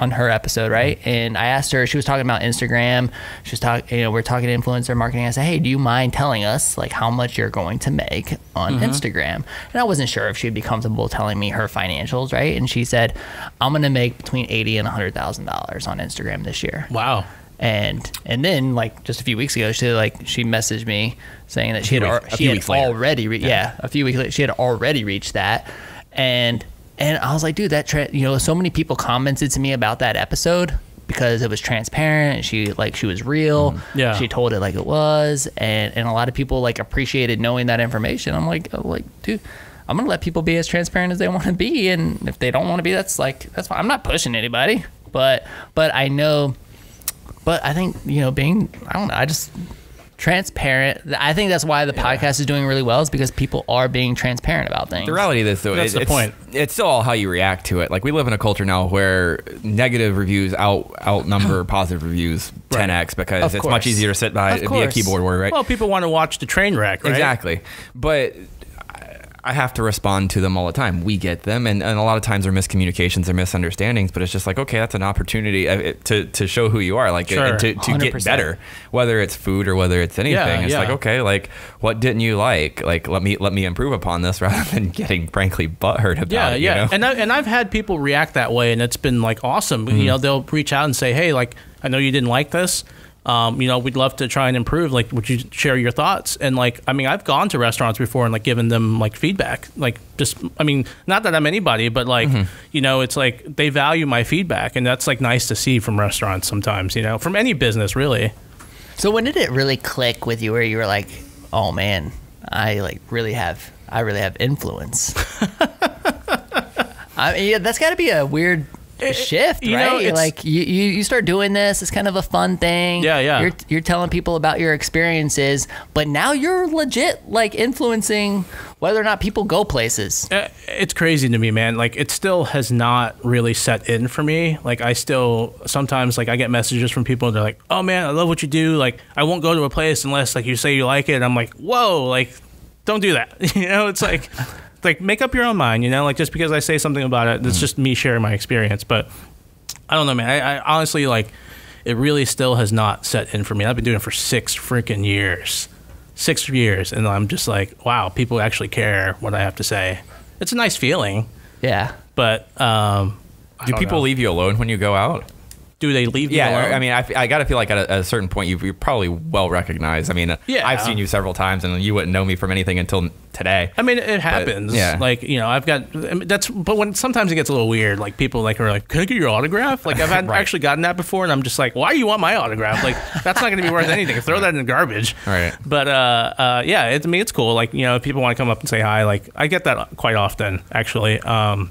on her episode, right? And I asked her, she was talking about Instagram. She was talking, you know, we're talking to influencer marketing. I said, hey, do you mind telling us like how much you're going to make on mm-hmm. Instagram? And I wasn't sure if she'd be comfortable telling me her financials, right? And she said, I'm going to make between eighty thousand dollars and one hundred thousand dollars on Instagram this year. Wow. And and then like just a few weeks ago, she like she messaged me saying that she had, week, ar- she had already, re- yeah. yeah, a few weeks later, she had already reached that. And And I was like, dude, that, tra- you know, so many people commented to me about that episode because it was transparent. She like, she was real. Mm, yeah. She told it like it was. And, and a lot of people like appreciated knowing that information. I'm like, I'm like, dude, I'm going to let people be as transparent as they want to be. And if they don't want to be, that's like, that's fine. I'm not pushing anybody, but, but I know, but I think, you know, being, I don't know, I just transparent. I think that's why the yeah. podcast is doing really well, is because people are being transparent about things. The reality of this, though, that's it, the it's, point. It's still all how you react to it. Like we live in a culture now where negative reviews out outnumber positive reviews ten right. x because of it's course. Much easier to sit by and be a keyboard warrior, right? Well, people want to watch the train wreck, right? Exactly, but. I have to respond to them all the time. We get them. And, and a lot of times they're miscommunications or misunderstandings, but it's just like, okay, that's an opportunity to, to show who you are, like sure. to, to get better, whether it's food or whether it's anything. Yeah, it's yeah. like, okay, like what didn't you like? Like, let me, let me improve upon this rather than getting frankly butthurt about yeah, it. Yeah. You know? And I, and I've had people react that way and it's been like, awesome. Mm-hmm. You know, they'll reach out and say, hey, like, I know you didn't like this. Um, you know, we'd love to try and improve. Like, would you share your thoughts? And like, I mean, I've gone to restaurants before and like given them like feedback, like just, I mean, not that I'm anybody, but like, mm-hmm. you know, it's like they value my feedback and that's like nice to see from restaurants sometimes, you know, from any business really. So when did it really click with you where you were like, oh man, I like really have, I really have influence. I mean, yeah, that's gotta be a weird shift, you right? Know, like you, you, you start doing this. It's kind of a fun thing. Yeah, yeah. You're you're telling people about your experiences, but now you're legit like influencing whether or not people go places. It's crazy to me, man. Like it still has not really set in for me. Like I still sometimes like I get messages from people and they're like, "Oh man, I love what you do. Like I won't go to a place unless like you say you like it." And I'm like, "Whoa, like don't do that." You know, it's like. Like, make up your own mind, you know? Like, just because I say something about it, it's just me sharing my experience. But I don't know, man. I, I honestly, like, it really still has not set in for me. I've been doing it for six freaking years. Six years. And I'm just like, wow, people actually care what I have to say. It's a nice feeling. Yeah. But um, do people know. Leave you alone when you go out? Do they leave you yeah, alone? Yeah, I mean, I, I got to feel like at a, at a certain point, you, you're probably well recognized. I mean, yeah. I've seen you several times, and you wouldn't know me from anything until today. I mean, it happens. But, yeah. Like, you know, I've got, I mean, that's, but when sometimes it gets a little weird, like people like are like, can I get your autograph? Like I've had, right. actually gotten that before, and I'm just like, why do you want my autograph? Like, that's not going to be worth anything. Throw that in the garbage. Right. But uh, uh, yeah, it, I mean, it's cool. Like, you know, if people want to come up and say hi, like I get that quite often, actually. Um,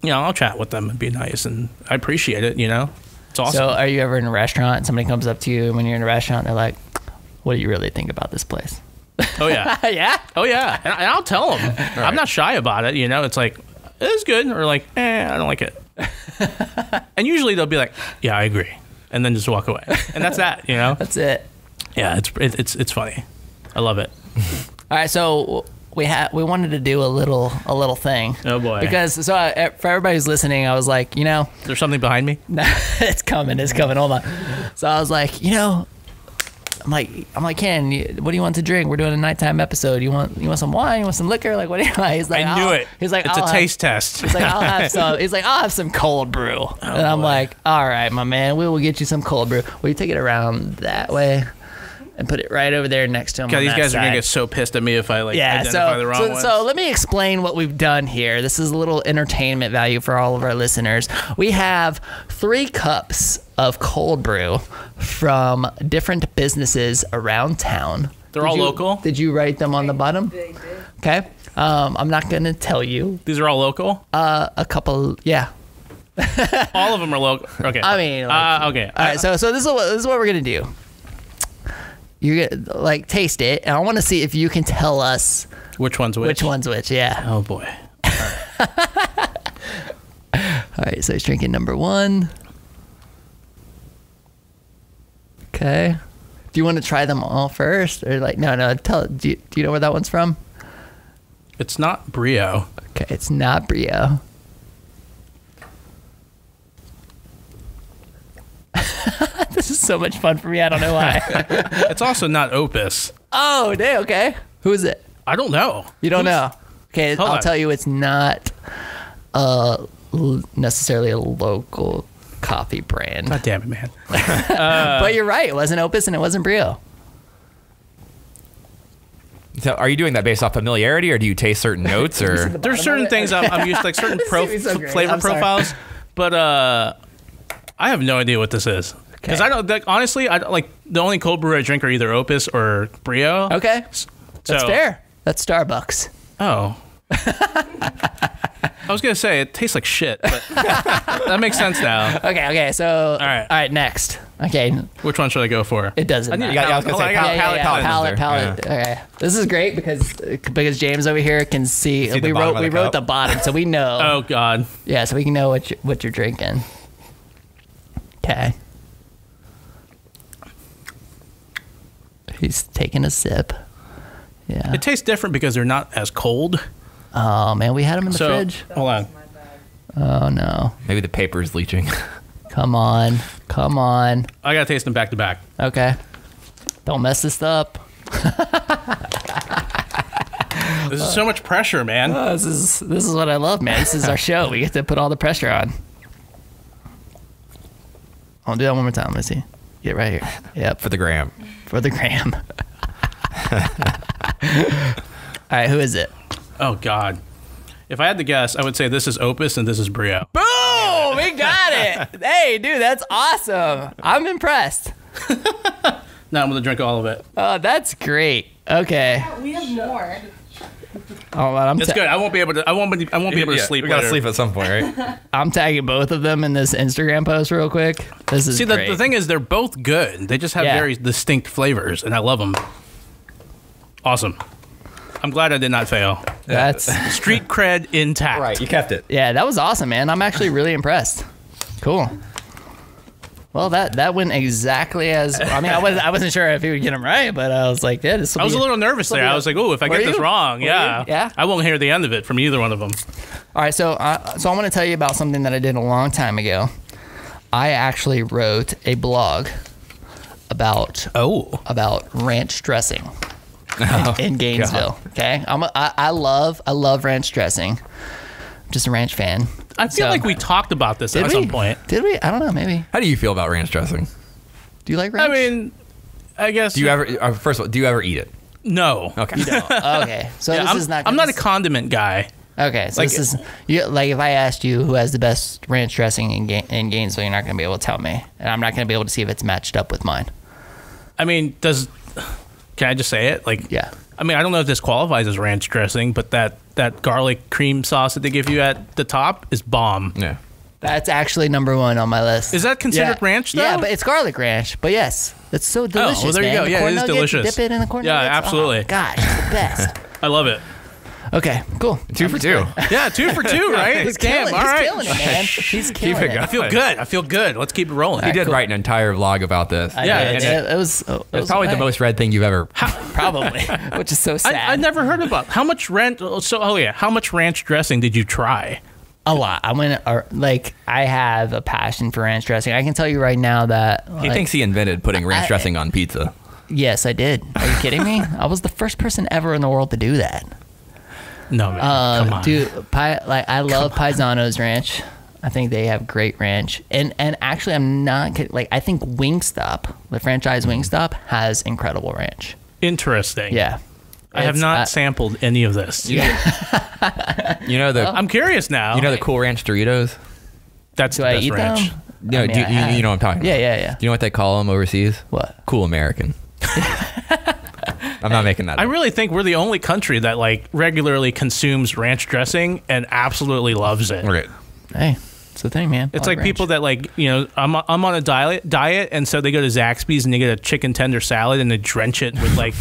you know, I'll chat with them and be nice, and I appreciate it, you know. It's awesome. So are you ever in a restaurant and somebody comes up to you when you're in a restaurant and they're like, what do you really think about this place? Oh, yeah. Yeah? Oh, yeah. And, and I'll tell them. Right. I'm not shy about it. You know, it's like, it's good. Or like, eh, I don't like it. And usually they'll be like, yeah, I agree. And then just walk away. And that's that, you know? That's it. Yeah, it's it, it's it's funny. I love it. All right, so... We had we wanted to do a little a little thing. Oh boy! Because so I, for everybody who's listening, I was like, you know, there's something behind me. No, it's coming, it's coming. Hold on. So I was like, you know, I'm like I'm like Ken, you, what do you want to drink? We're doing a nighttime episode. You want you want some wine? You want some liquor? Like what do you like? He's like, I knew it. He's like, it's a taste test. He's like, I'll have some. He's like, I'll have some cold brew. Oh, and I'm boy. Like, all right, my man, we will get you some cold brew. Will you take it around that way? And put it right over there next to him. God, these guys side. Are gonna get so pissed at me if I like yeah, identify so, the wrong so, ones. So let me explain what we've done here. This is a little entertainment value for all of our listeners. We have three cups of cold brew from different businesses around town. They're did all you, local. Did you write them on the bottom? They did. Okay. Um, I'm not gonna tell you. These are all local. Uh, a couple. Yeah. All of them are local. Okay. I mean. Like, uh, okay. All right. So so this is what, this is what we're gonna do. You're gonna like taste it, and I want to see if you can tell us which one's which. Which one's which? Yeah. Oh boy. All right. All right, so he's drinking number one. Okay. Do you want to try them all first, or like no, no? Tell. Do you, do you know where that one's from? It's not Brio. Okay, it's not Brio. This is so much fun for me. I don't know why. It's also not Opus. Oh, day. Okay. Who is it? I don't know. You don't Who's... know. Okay. Hold I'll on. tell you. It's not uh, necessarily a local coffee brand. God damn it, man. uh, but you're right. It wasn't Opus and it wasn't Brio. So are you doing that based off familiarity, or do you taste certain notes? Or the there's certain things I'm, I'm used to, like certain pro so flavor I'm profiles, sorry. but uh, I have no idea what this is. Because I don't, like, honestly, I like the only cold brew I drink are either Opus or Brio. Okay, so, that's fair. That's Starbucks. Oh, I was gonna say it tastes like shit, but that makes sense now. Okay, okay, so all right, all right, next. Okay, which one should I go for? It doesn't. I, need, yeah, I was gonna say palate, palate, palate. Okay, this is great because because James over here can see, see we wrote we cup. wrote the bottom, so we know. Oh God. Yeah, so we can know what you, what you're drinking. Okay. He's taking a sip. Yeah. It tastes different because they're not as cold. Oh, man. We had them in the so, fridge. Hold on. Oh, no. Maybe the paper is leaching. Come on. Come on. I got to taste them back to back. Okay. Don't mess this up. This is so much pressure, man. Oh, this is this is what I love, man. This is our show. We get to put all the pressure on. I'll do that one more time. Let's see. Get right here. Yep. For the gram. For the gram. All right, who is it? Oh, God. If I had to guess, I would say this is Opus and this is Brio. Boom! We got it! Hey, dude, that's awesome. I'm impressed. Now I'm going to drink all of it. Oh, that's great. Okay. Yeah, we have more. Oh, man, I'm it's good. I won't be able to. I won't be. I won't be able to yeah, sleep. We gotta later. sleep at some point, right? I'm tagging both of them in this Instagram post real quick. This is see the, the thing is they're both good. They just have yeah. very distinct flavors, and I love them. Awesome. I'm glad I did not fail. That's street cred intact. Right, you kept it. Yeah, that was awesome, man. I'm actually really impressed. Cool. Well, that that went exactly as I mean. I wasn't I wasn't sure if he would get them right, but I was like, yeah. This I was be, a little nervous there. I was like, oh, if I get you? this wrong, Were yeah, you? yeah, I won't hear the end of it from either one of them. All right, so uh, so I want to tell you about something that I did a long time ago. I actually wrote a blog about oh about ranch dressing oh, in, in Gainesville. God. Okay, I'm a, I, I love I love ranch dressing. I'm just a ranch fan. I feel so, like we talked about this at we? some point. Did we? I don't know. Maybe. How do you feel about ranch dressing? Do you like ranch? I mean, I guess. Do you ever? First of all, do you ever eat it? No. Okay. You don't. Okay. So yeah, this I'm, is not. I'm not a condiment guy. Okay. So like, this is you, like if I asked you who has the best ranch dressing in Ga in Gainesville, you're not going to be able to tell me, and I'm not going to be able to see if it's matched up with mine. I mean, does? Can I just say it? Like, yeah. I mean, I don't know if this qualifies as ranch dressing, but that. That garlic cream sauce that they give you at the top is bomb. Yeah, that's actually number one on my list. Is that considered yeah. ranch? Though? Yeah, but it's garlic ranch. But yes, it's so delicious. Oh, well, there man. you go. The yeah, it is nuggets, delicious. Dip it in the corn. Yeah, nuggets. absolutely. Oh, gosh, the best. I love it. Okay, cool. Two I'm for two. Good. Yeah, two for two, right? He's Damn, killing, all right. He's killing it, man. He's killing keep it. it. I feel good. I feel good. Let's keep it rolling. He right, did cool. write an entire vlog about this. I yeah, did. It, it, it was. Oh, it's it was probably the most read thing you've ever. Probably, which is so sad. I, I never heard about how much ranch. So, oh yeah, how much ranch dressing did you try? A lot. I went uh, like I have a passion for ranch dressing. I can tell you right now that like, he thinks he invented putting ranch I, dressing on pizza. Yes, I did. Are you kidding me? I was the first person ever in the world to do that. No, man. Um, Come on. Dude, pie, like I love Paisano's Ranch. I think they have great ranch, and and actually, I'm not kidding. Like I think Wingstop, the franchise Wingstop, has incredible ranch. Interesting. Yeah, I it's, have not uh, sampled any of this. Yeah. You know the. Well, I'm curious now. You know the Cool Ranch Doritos. That's do the I best eat ranch. Them? No, I mean, do, I, you, you know what I'm talking yeah, about. Yeah, yeah, yeah. Do you know what they call them overseas? What? Cool American. I'm not making that. I up. really think we're the only country that like regularly consumes ranch dressing and absolutely loves it. Right. Hey, It's the thing, man. It's like ranch. people that like, you know, I'm I'm on a diet diet, and so they go to Zaxby's and they get a chicken tender salad and they drench it with like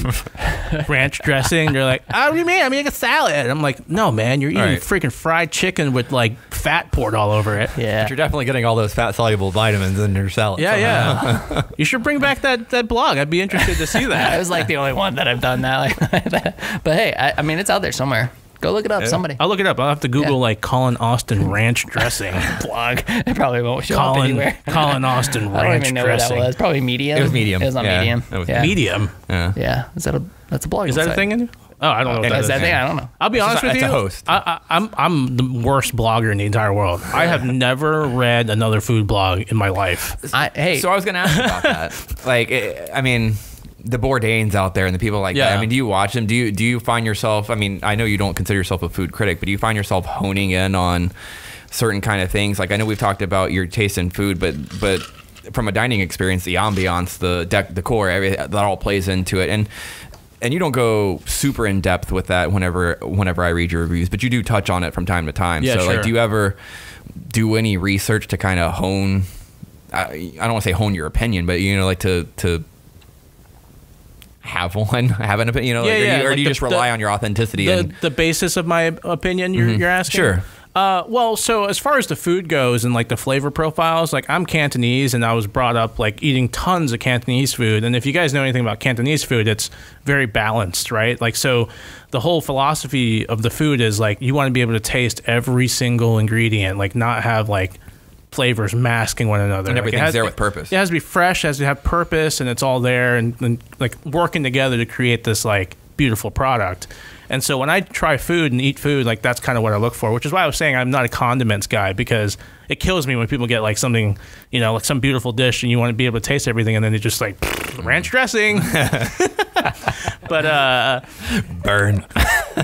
ranch dressing. They're like, oh, what do you mean? I'm eating a salad. And I'm like, no, man, you're eating right. freaking fried chicken with like fat poured all over it. Yeah, but you're definitely getting all those fat soluble vitamins in your salad. Yeah, somehow. yeah. You should bring back that that blog. I'd be interested to see that. I was like the only one that I've done that. Like that. But hey, I, I mean, it's out there somewhere. Go look it up, yeah. somebody. I'll look it up. I'll have to Google, yeah. like, Colin Austin ranch dressing. Blog. It probably won't show Colin, up anywhere. Colin Austin ranch dressing. I don't even know dressing. what that was. Probably Medium. It was Medium. It was on yeah. Medium. It was yeah. Medium? Yeah. Yeah. Is that a, that's a blog. Is that site. a thing in Oh, I don't know. What that is that is. thing? I don't know. I'll be it's honest a, with it's you. It's a host. I, I, I'm, I'm the worst blogger in the entire world. I have never read another food blog in my life. I, hey. So I was going to ask about that. Like, it, I mean... the Bourdains out there and the people like yeah. that. I mean, do you watch them? Do you do you find yourself? I mean, I know you don't consider yourself a food critic, but do you find yourself honing in on certain kind of things? Like I know we've talked about your taste in food, but but from a dining experience, the ambiance, the dec decor, everything that all plays into it. And and you don't go super in depth with that whenever whenever I read your reviews, but you do touch on it from time to time. Yeah, so sure. like, do you ever do any research to kind of hone? I, I don't want to say hone your opinion, but you know, like to to. have one have an opinion you know yeah, like, yeah. or do you, or like do you the, just rely the, on your authenticity the, and the basis of my opinion you're, mm-hmm. you're asking sure uh well so as far as the food goes and like the flavor profiles, like I'm Cantonese and I was brought up like eating tons of Cantonese food, and if you guys know anything about Cantonese food, it's very balanced, right? Like so the whole philosophy of the food is like you want to be able to taste every single ingredient, like not have like flavors masking one another. And everything's like has, there with purpose. It has to be fresh, it has to have purpose, and it's all there and, and like working together to create this like beautiful product. And so when I try food and eat food, like that's kind of what I look for, which is why I was saying I'm not a condiments guy, because it kills me when people get like something, you know, like some beautiful dish and you want to be able to taste everything and then they just like ranch dressing. But uh burn.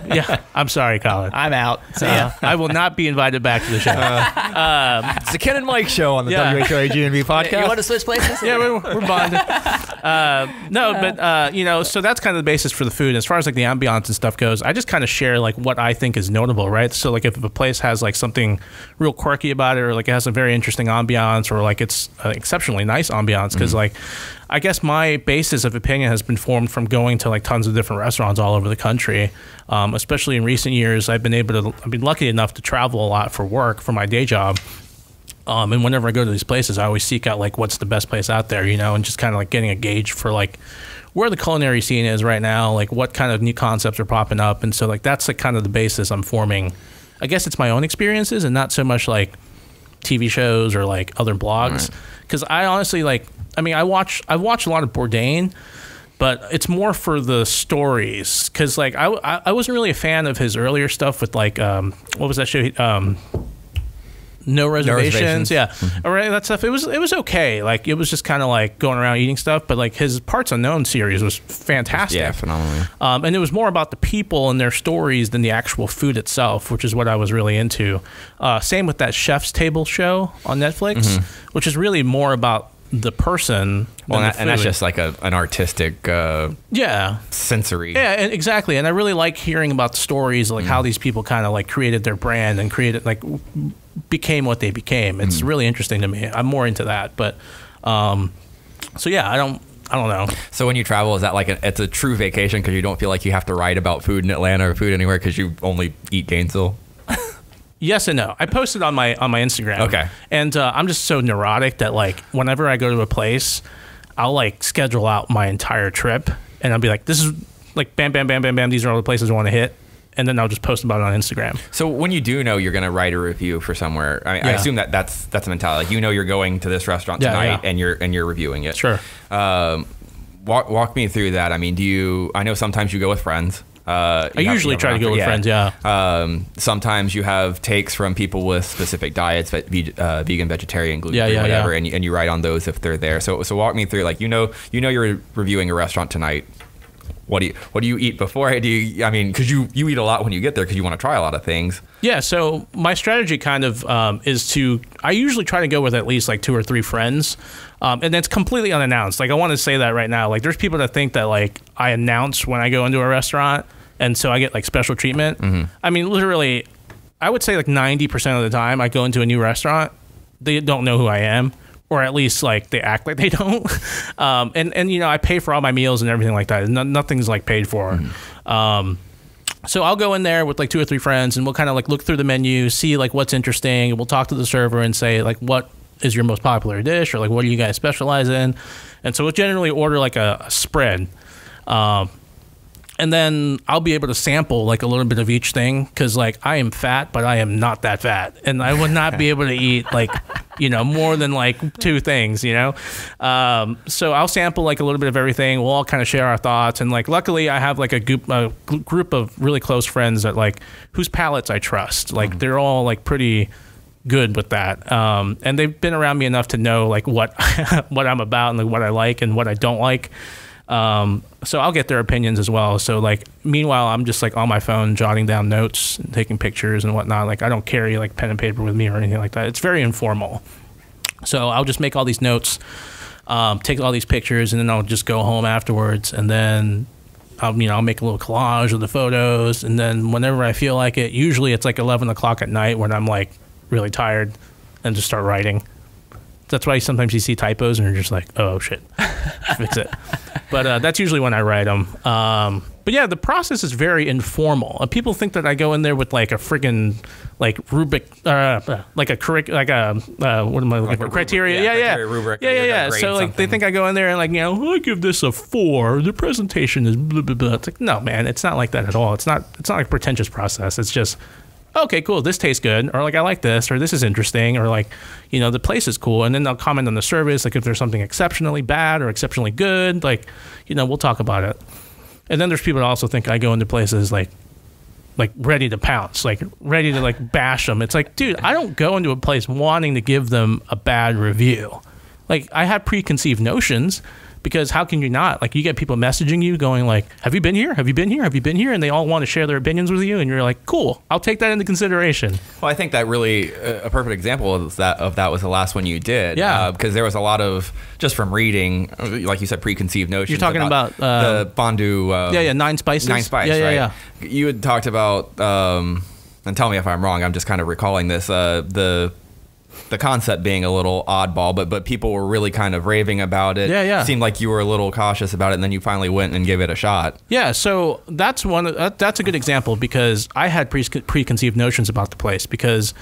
Yeah, I'm sorry, Colin. I'm out. So yeah, I will not be invited back to the show. Uh, um, it's the Ken and Mike show on the yeah. W H O A G N V podcast. You want to switch places? Yeah, we're, we're bonded. Uh, no, but uh, you know, so that's kind of the basis for the food. As far as like the ambiance and stuff goes, I just kind of share like what I think is notable, right? So like if a place has like something real quirky about it, or like it has a very interesting ambiance, or like it's an exceptionally nice ambiance, because mm-hmm. like. I guess my basis of opinion has been formed from going to like tons of different restaurants all over the country. Um, especially in recent years, I've been able to, I've been lucky enough to travel a lot for work, for my day job. Um, and whenever I go to these places, I always seek out like what's the best place out there, you know, and just kind of like getting a gauge for like where the culinary scene is right now, like what kind of new concepts are popping up. And so like that's like kind of the basis I'm forming. I guess it's my own experiences and not so much like T V shows or like other blogs. Because I honestly like, I mean, I watch I watch a lot of Bourdain, but it's more for the stories, because like I, I I wasn't really a fan of his earlier stuff with like um what was that show um No Reservations, no reservations. yeah mm-hmm. all right that stuff it was it was okay, like it was just kind of like going around eating stuff, but like his Parts Unknown series was fantastic, yeah phenomenal um and it was more about the people and their stories than the actual food itself, which is what I was really into. Uh, same with that Chef's Table show on Netflix, mm-hmm. which is really more about the person, well, and, the and that's just like a an artistic, uh, yeah, sensory, yeah, and exactly. And I really like hearing about the stories, like mm. how these people kind of like created their brand and created like became what they became. It's mm. really interesting to me. I'm more into that, but um, so yeah, I don't. I don't know. So when you travel, is that like a, it's a true vacation because you don't feel like you have to write about food in Atlanta or food anywhere because you only eat Gainesville? Yes and no. I posted on my on my Instagram. Okay. And uh, I'm just so neurotic that like whenever I go to a place, I'll like schedule out my entire trip, and I'll be like, this is like bam, bam, bam, bam, bam. These are all the places I want to hit, and then I'll just post about it on Instagram. So when you do know you're gonna write a review for somewhere, I, mean, yeah. I assume that that's that's a mentality. Like you know you're going to this restaurant tonight, yeah, yeah. and you're and you're reviewing it. Sure. Um, walk walk me through that. I mean, do you? I know sometimes you go with friends. Uh, I usually to try to go with yeah. friends, yeah. Um, sometimes you have takes from people with specific diets, ve uh, vegan, vegetarian, gluten, yeah, yeah, whatever, yeah. And, you, and you write on those if they're there. So, so walk me through, like, you know, you know, you're reviewing a restaurant tonight. What do you, what do you eat before? Do you, I mean, cause you, you eat a lot when you get there cause you want to try a lot of things. Yeah. So my strategy kind of, um, is to, I usually try to go with at least like two or three friends. Um, and that's completely unannounced. Like I want to say that right now, like there's people that think that like I announce when I go into a restaurant and so I get like special treatment. Mm-hmm. I mean, literally I would say like ninety percent of the time I go into a new restaurant they don't know who I am, or at least like they act like they don't. Um, and, and, you know, I pay for all my meals and everything like that. No, nothing's like paid for. Mm. Um, so I'll go in there with like two or three friends and we'll kind of like look through the menu, see like what's interesting. And we'll talk to the server and say like, what is your most popular dish? Or like, what do you guys specialize in? And so we'll generally order like a, a spread. Um, And then I'll be able to sample like a little bit of each thing, because like I am fat, but I am not that fat, and I would not be able to eat like, you know, more than like two things, you know. Um, so I'll sample like a little bit of everything. We'll all kind of share our thoughts, and like luckily I have like a group, a group of really close friends that like whose palates I trust. Like mm-hmm. they're all like pretty good with that, um, and they've been around me enough to know like what what I'm about and like what I like and what I don't like. Um, so I'll get their opinions as well. So like, meanwhile, I'm just like on my phone, jotting down notes, and taking pictures and whatnot. Like I don't carry like pen and paper with me or anything like that. It's very informal. So I'll just make all these notes, um, take all these pictures, and then I'll just go home afterwards. And then I'll, you know, I'll make a little collage of the photos. And then whenever I feel like it, usually it's like eleven o'clock at night when I'm like really tired and just start writing. That's why sometimes you see typos and you're just like, oh shit, fix it. But uh, that's usually when I write them. Um, but yeah, the process is very informal. Uh, people think that I go in there with like a freaking like rubric, uh, like a curric, like a uh, what am I like, like a criteria? Rubric, yeah, yeah, yeah, rubric, yeah, yeah. yeah. So like something. They think I go in there and like, you know, I give this a four. The presentation is blah blah blah. It's like, no, man, it's not like that at all. It's not. It's not like a pretentious process. It's just, okay, cool, this tastes good, or like I like this, or this is interesting, or like, you know, the place is cool. And then they'll comment on the service, like if there's something exceptionally bad or exceptionally good, like, you know, we'll talk about it. And then there's people that also think I go into places like like ready to pounce, like ready to like bash them. It's like, dude, I don't go into a place wanting to give them a bad review. Like I have preconceived notions, because how can you not? Like you get people messaging you going like, have you been here? Have you been here? Have you been here? And they all want to share their opinions with you. And you're like, cool, I'll take that into consideration. Well, I think that really uh, a perfect example of that, of that was the last one you did. Yeah. Because uh, there was a lot of, just from reading, like you said, preconceived notions. You're talking about, about uh, the fondue. Um, yeah, yeah, nine spices. Nine spice, yeah, yeah, right? Yeah. You had talked about, um, and tell me if I'm wrong, I'm just kind of recalling this, uh, the... the concept being a little oddball, but but people were really kind of raving about it. Yeah, yeah. It seemed like you were a little cautious about it, and then you finally went and gave it a shot. Yeah, so that's one. Uh, that's a good example, because I had pre preconceived notions about the place, because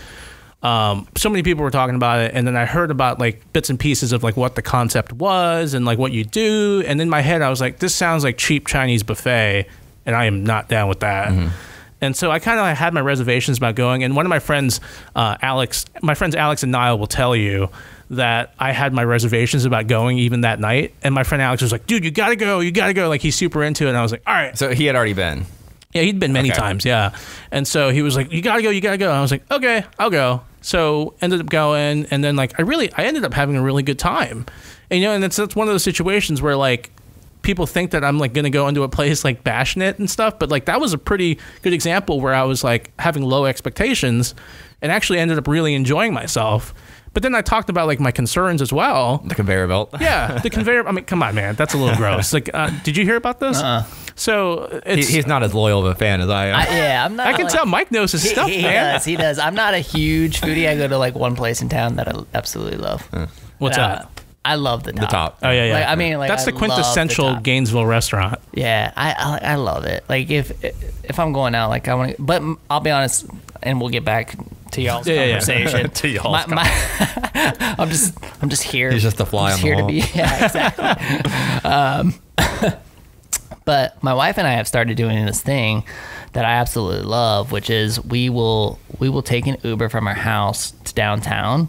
um, so many people were talking about it, and then I heard about like bits and pieces of like what the concept was and like what you do, and in my head I was like, this sounds like cheap Chinese buffet, and I am not down with that. Mm-hmm. And so I kind of had my reservations about going. And one of my friends, uh, Alex, my friends Alex and Niall will tell you that I had my reservations about going even that night. And my friend Alex was like, dude, you got to go. You got to go. Like, he's super into it. And I was like, all right. So he had already been. Yeah, he'd been many okay. times. Yeah. And so he was like, you got to go. You got to go. And I was like, okay, I'll go. So ended up going. And then like I really I ended up having a really good time. And, you know, and that's, that's one of those situations where like, people think that I'm like going to go into a place like bashing it and stuff. But like that was a pretty good example where I was like having low expectations and actually ended up really enjoying myself. But then I talked about like my concerns as well. The conveyor belt. Yeah. The conveyor. I mean, come on, man. That's a little gross. Like, uh, did you hear about this? Uh-uh. So it's, he, he's not as loyal of a fan as I am. I, yeah, I'm not. I can like, tell Mike knows his he, stuff, he man. Does, he does. I'm not a huge foodie. I go to like one place in town that I absolutely love. Uh, what's uh, that? I love the top. The top. Oh yeah, yeah. Like, I mean, like that's I the quintessential the Gainesville restaurant. Yeah, I, I I love it. Like if if I'm going out, like I want to. But I'll be honest, and we'll get back to y'all's yeah, conversation. Yeah. To y'all's. I'm just I'm just here. He's just the fly I'm just on here the wall. To be, yeah, exactly. um, but my wife and I have started doing this thing that I absolutely love, which is we will we will take an Uber from our house to downtown.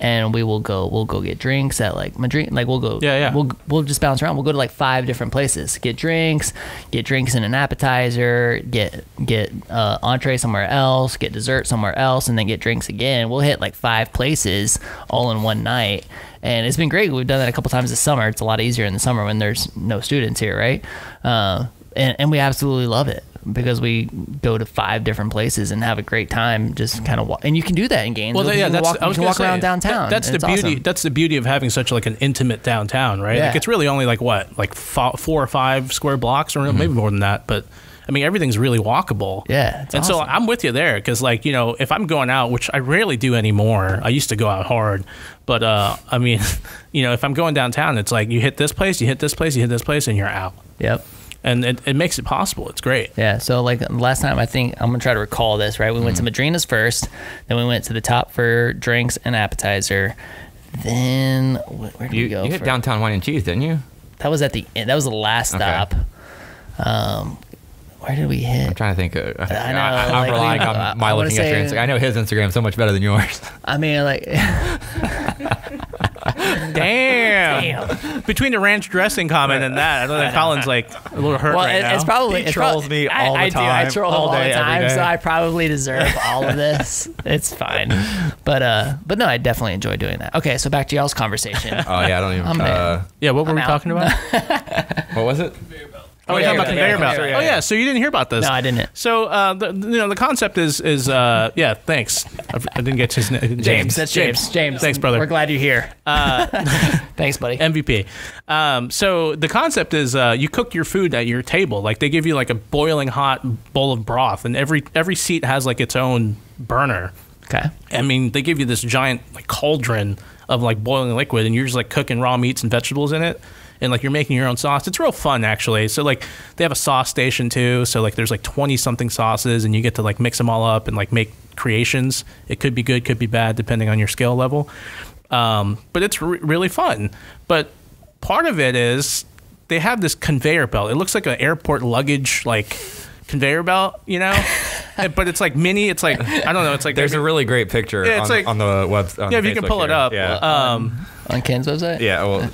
And we will go. We'll go get drinks at like Madrina's. Like we'll go. Yeah, yeah. We'll we'll just bounce around. We'll go to like five different places. Get drinks. Get drinks and an appetizer. Get get uh, entree somewhere else. Get dessert somewhere else, and then get drinks again. We'll hit like five places all in one night, and it's been great. We've done that a couple times this summer. It's a lot easier in the summer when there's no students here, right? Uh, and and we absolutely love it, because we go to five different places and have a great time, just kind of walk. And you can do that in Gainesville. Well, yeah, you that's, walk, I was you can walk say, around downtown. That, that's the beauty. Awesome. That's the beauty of having such like an intimate downtown, right? Yeah. Like it's really only like what, like four or five square blocks, or mm-hmm. maybe more than that. But I mean, everything's really walkable. Yeah. And awesome. So I'm with you there. Cause like, you know, if I'm going out, which I rarely do anymore, I used to go out hard, but, uh, I mean, you know, if I'm going downtown, it's like you hit this place, you hit this place, you hit this place and you're out. Yep. And it, it makes it possible. It's great. Yeah. So like last time, I think I'm gonna try to recall this, right? We went mm. to Madrina's first, then we went to the top for drinks and appetizer. Then where did you, we go? You hit for? Downtown Wine and Cheese, didn't you? That was at the end. That was the last okay. stop. Um, where did we hit? I'm trying to think. Of, I, I know. I, I'm like, relying on I, my I looking at your Instagram. I know his Instagram so much better than yours. I mean, like. Damn. Damn. Between the ranch dressing comment and that, I don't think Colin's like a little hurt well, right it, now. It's probably, he it's trolls pro me all I, the time. I do. I troll all, all day, the time, so I probably deserve all of this. It's fine. But uh, but no, I definitely enjoy doing that. Okay, so back to y'all's conversation. Oh, yeah, I don't even. Uh, yeah, what were I'm we out. talking about? What was it? Oh, we're yeah, talking about conveyor yeah, belt. Sure, yeah, oh, yeah, yeah. So you didn't hear about this. No, I didn't. So, uh, the, you know, the concept is, is uh, yeah, thanks. I, I didn't get his name. James. James. That's James. James. James. Thanks, brother. We're glad you're here. Uh, thanks, buddy. M V P. Um, so the concept is uh, you cook your food at your table. Like, they give you, like, a boiling hot bowl of broth, and every every seat has, like, its own burner. Okay. I mean, they give you this giant, like, cauldron of, like, boiling liquid, and you're just, like, cooking raw meats and vegetables in it. And like you're making your own sauce. It's real fun actually. So like they have a sauce station too. So like there's like twenty something sauces and you get to like mix them all up and like make creations. It could be good, could be bad depending on your skill level. Um, but it's re really fun. But part of it is they have this conveyor belt. It looks like an airport luggage like conveyor belt, you know? But it's like mini, it's like, I don't know, it's like there's every, a really great picture yeah, it's on, like, on the website. Yeah, if you can pull here. it up. Yeah. Um, on Ken's website? Yeah, well,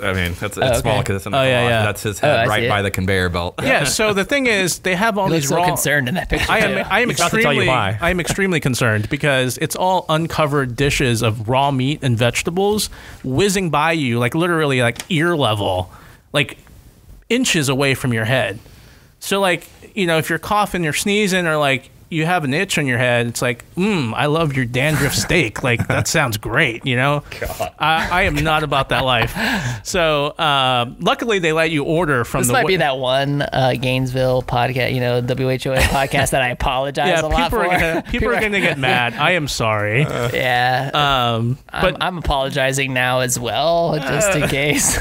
I mean, that's, it's oh, okay. small because it's in the oh, yeah, yeah. That's his head oh, right by the conveyor belt. Yeah. So the thing is, they have all these so raw. Concerned in that picture. I am. I am extremely. I am extremely concerned because it's all uncovered dishes of raw meat and vegetables whizzing by you, like literally, like ear level, like inches away from your head. So like, you know, if you're coughing, you're sneezing, or like you have an itch on your head, it's like, mmm, I love your dandruff steak. Like, that sounds great, you know? God. I, I am not about that life. So, uh, luckily, they let you order from this the- This might be that one uh, Gainesville podcast, you know, W H O A podcast that I apologize yeah, a lot for. Gonna, people, people are going to get mad. I am sorry. Uh, yeah. Um, but I'm, I'm apologizing now as well, just uh, in case.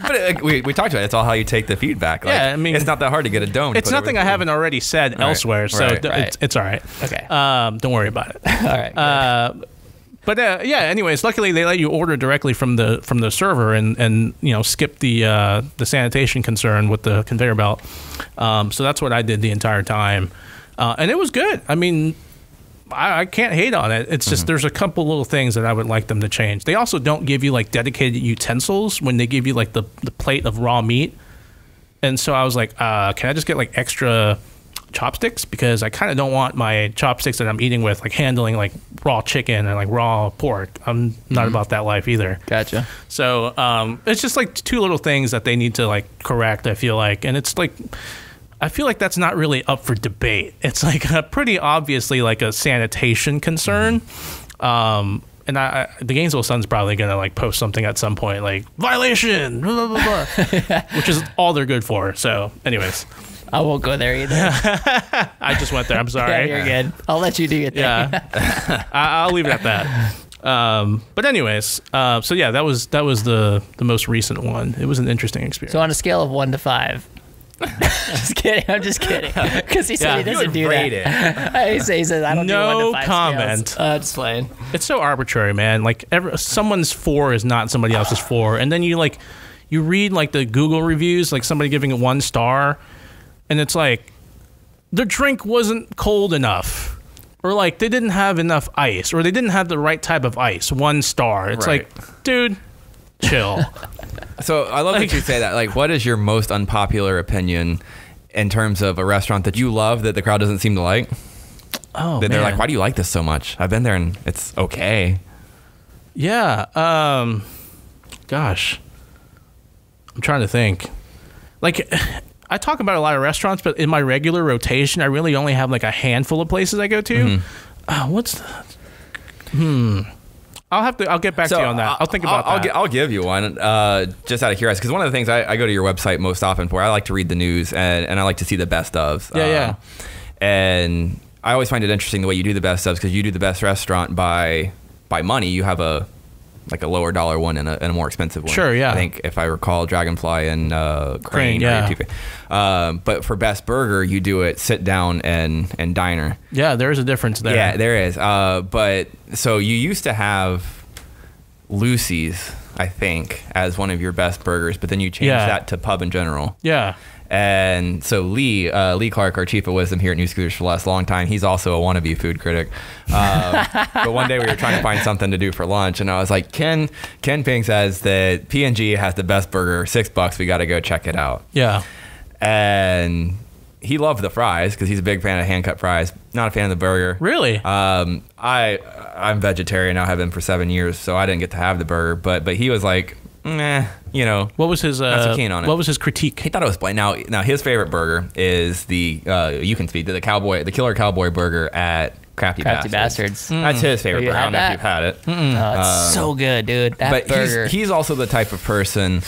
But it, we, we talked about it. It's all how you take the feedback. Like, yeah, I mean, it's not that hard to get a dome. It's nothing I haven't already said right, elsewhere, so right, right. It's, it's all right. Okay, um, don't worry about it. All right. Uh, but uh, yeah, anyways, luckily they let you order directly from the from the server and and you know skip the uh, the sanitation concern with the conveyor belt. Um, so that's what I did the entire time, uh, and it was good. I mean, I, I can't hate on it. It's just mm-hmm. there's a couple little things that I would like them to change. They also don't give you like dedicated utensils when they give you like the, the plate of raw meat. And so I was like, uh, can I just get like extra chopsticks? Because I kind of don't want my chopsticks that I'm eating with like handling like raw chicken and like raw pork. I'm not mm-hmm. about that life either. Gotcha. So um, it's just like two little things that they need to like correct, I feel like. And it's like... I feel like that's not really up for debate. It's like a pretty obviously like a sanitation concern. Mm-hmm. um, and I, I, the Gainesville Sun's probably gonna like post something at some point like violation, blah, blah, blah, blah, which is all they're good for. So, anyways, I won't go there either. I just went there. I'm sorry. Yeah, you're good. I'll let you do your thing. Yeah, I, I'll leave it at that. Um, but anyways, uh, so yeah, that was that was the the most recent one. It was an interesting experience. So on a scale of one to five. Just kidding. I'm just kidding. Because he said yeah, he doesn't do that. It. he, said, he says I don't no do one to five comment. Scales. Uh, just playing. It's so arbitrary, man. Like every, someone's four is not somebody else's four, and then you like you read like the Google reviews, like somebody giving it one star, and it's like the drink wasn't cold enough, or like they didn't have enough ice, or they didn't have the right type of ice. One star. It's right. like, dude. Chill. So I love like, that you say that. Like, what is your most unpopular opinion in terms of a restaurant that you love that the crowd doesn't seem to like? Oh, that man. They're like, why do you like this so much? I've been there and it's okay. Yeah. Um, gosh, I'm trying to think. Like, I talk about a lot of restaurants, but in my regular rotation, I really only have like a handful of places I go to. Mm-hmm. uh, what's the, hmm. I'll have to. I'll get back so to you on that. I'll, I'll think about I'll, that. I'll, get, I'll give you one uh, just out of curiosity, because one of the things I, I go to your website most often for, I like to read the news and, and I like to see the best ofs. Yeah, uh, yeah. And I always find it interesting the way you do the best ofs, because you do the best restaurant by by money. You have a like a lower dollar one and a, and a more expensive one. Sure, yeah. I think if I recall, Dragonfly and uh, Crane. Crane yeah. Um, but for Best Burger, you do it sit down and and diner. Yeah, there is a difference there. Yeah, there is. Uh, but so you used to have Lucy's, I think, as one of your best burgers, but then you changed yeah. that to Pub in General. Yeah. And so Lee, uh, Lee Clark, our chief of wisdom here at New Scooters for Less, long time. He's also a wannabe food critic. Um, but one day we were trying to find something to do for lunch, and I was like, Ken, Ken Ping says that P and G has the best burger, six bucks. We got to go check it out. Yeah. And he loved the fries because he's a big fan of hand cut fries. Not a fan of the burger. Really? Um, I, I'm vegetarian. I have been for seven years, so I didn't get to have the burger. But but he was like, nah, you know. What was his? Uh, not so keen on it. What was his critique? He thought it was bland. Now, now his favorite burger is the uh, you can speak the cowboy, the killer cowboy burger at Crafty, Crafty Bastards. Bastards. Mm. That's his favorite burger. I don't know if you've had it. Mm-mm. Oh, it's uh, so good, dude. That but burger. He's, he's also the type of person,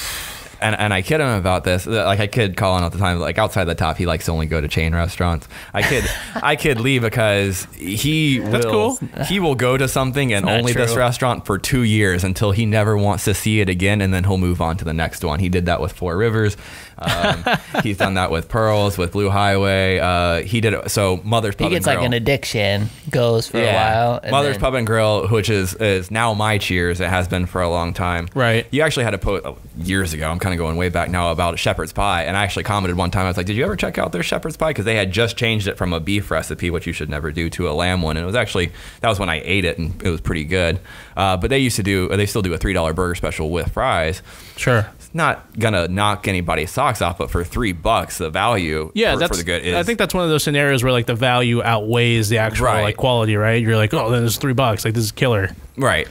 and and I kid him about this. Like I kid Colin all the time. Like outside the top, he likes to only go to chain restaurants. I kid, I kid Lee because he That's will cool. he will go to something and only true. this restaurant for two years until he never wants to see it again, and then he'll move on to the next one. He did that with Four Rivers. Um, he's done that with Pearls, with Blue Highway. Uh, he did it, so Mother's Pub and Grill. He gets like an addiction, goes for yeah. a while. And Mother's then... Pub and Grill, which is is now my Cheers. It has been for a long time. Right. You actually had a post oh, years ago. I'm kind of going way back now about shepherd's pie, and I actually commented one time. I was like, "Did you ever check out their shepherd's pie?" Because they had just changed it from a beef recipe, which you should never do, to a lamb one. And it was actually that was when I ate it, and it was pretty good. Uh, but they used to do, they still do a three dollar burger special with fries. Sure. Not gonna knock anybody's socks off, but for three bucks, the value yeah, for, that's, for the good is. I think that's one of those scenarios where like the value outweighs the actual right. like quality, right? You're like, oh, then it's three bucks. Like this is killer, right?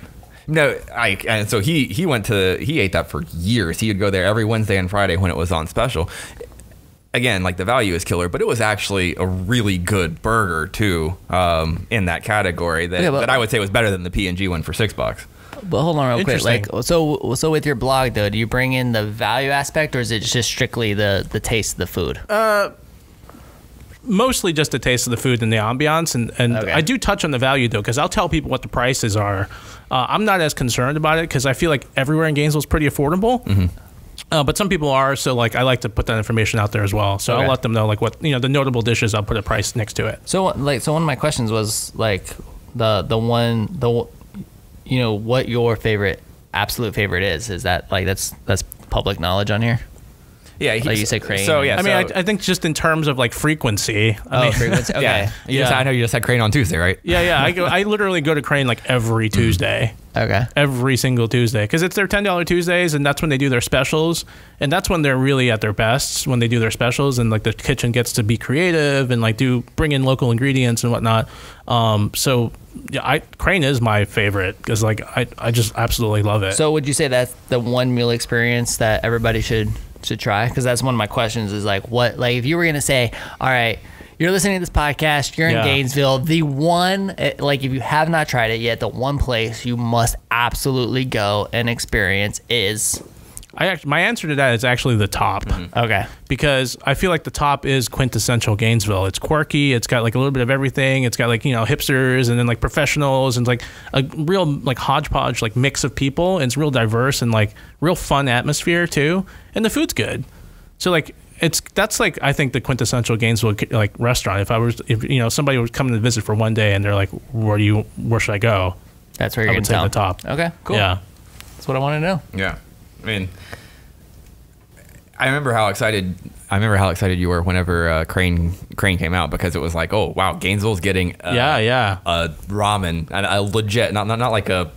No, I and so he he went to he ate that for years. He would go there every Wednesday and Friday when it was on special. Again, like the value is killer, but it was actually a really good burger too um, in that category that, yeah, but, that I would say was better than the P and G one for six bucks. But hold on real quick, like so so with your blog though, do you bring in the value aspect or is it just strictly the the taste of the food? Uh, mostly just the taste of the food and the ambiance, and and okay. I do touch on the value though because I'll tell people what the prices are. Uh, I'm not as concerned about it because I feel like everywhere in Gainesville is pretty affordable. Mm-hmm. Uh, but some people are, so like I like to put that information out there as well. So okay. I'll let them know like what you know the notable dishes. I'll put a price next to it. So like so one of my questions was like the the one the you know what your favorite absolute favorite is. Is that like that's that's public knowledge on here? Yeah, like you say Crane. So yeah, I so mean, I, I think just in terms of like frequency. I oh, mean, frequency. Okay. Yeah, yeah. Just, I know you just had Crane on Tuesday, right? Yeah, yeah. I go. I literally go to Crane like every Tuesday. Okay. Every single Tuesday, because it's their ten dollar Tuesdays, and that's when they do their specials, and that's when they're really at their best when they do their specials, and like the kitchen gets to be creative and like do bring in local ingredients and whatnot. Um, so yeah, I Crane is my favorite because like I I just absolutely love it. So would you say that's the one meal experience that everybody should? should try? Because that's one of my questions is like what like if you were gonna say, all right, you're listening to this podcast, you're in yeah. Gainesville, the one like if you have not tried it yet, the one place you must absolutely go and experience is I actually my answer to that is actually the top. Mm-hmm. Okay. Because I feel like the top is quintessential Gainesville. It's quirky, it's got like a little bit of everything. It's got like, you know, hipsters and then like professionals and like a real like hodgepodge like mix of people, and it's real diverse and like real fun atmosphere too. And the food's good. So like it's that's like I think the quintessential Gainesville like restaurant. If I was if you know somebody was coming to visit for one day and they're like, where do you where should I go? That's where you're I would say the top. Okay, cool. Yeah. That's what I want to know. Yeah. I mean, I remember how excited I remember how excited you were whenever uh, Crane Crane came out, because it was like, oh wow, Gainesville's getting a, yeah yeah a ramen and a legit not not not like a,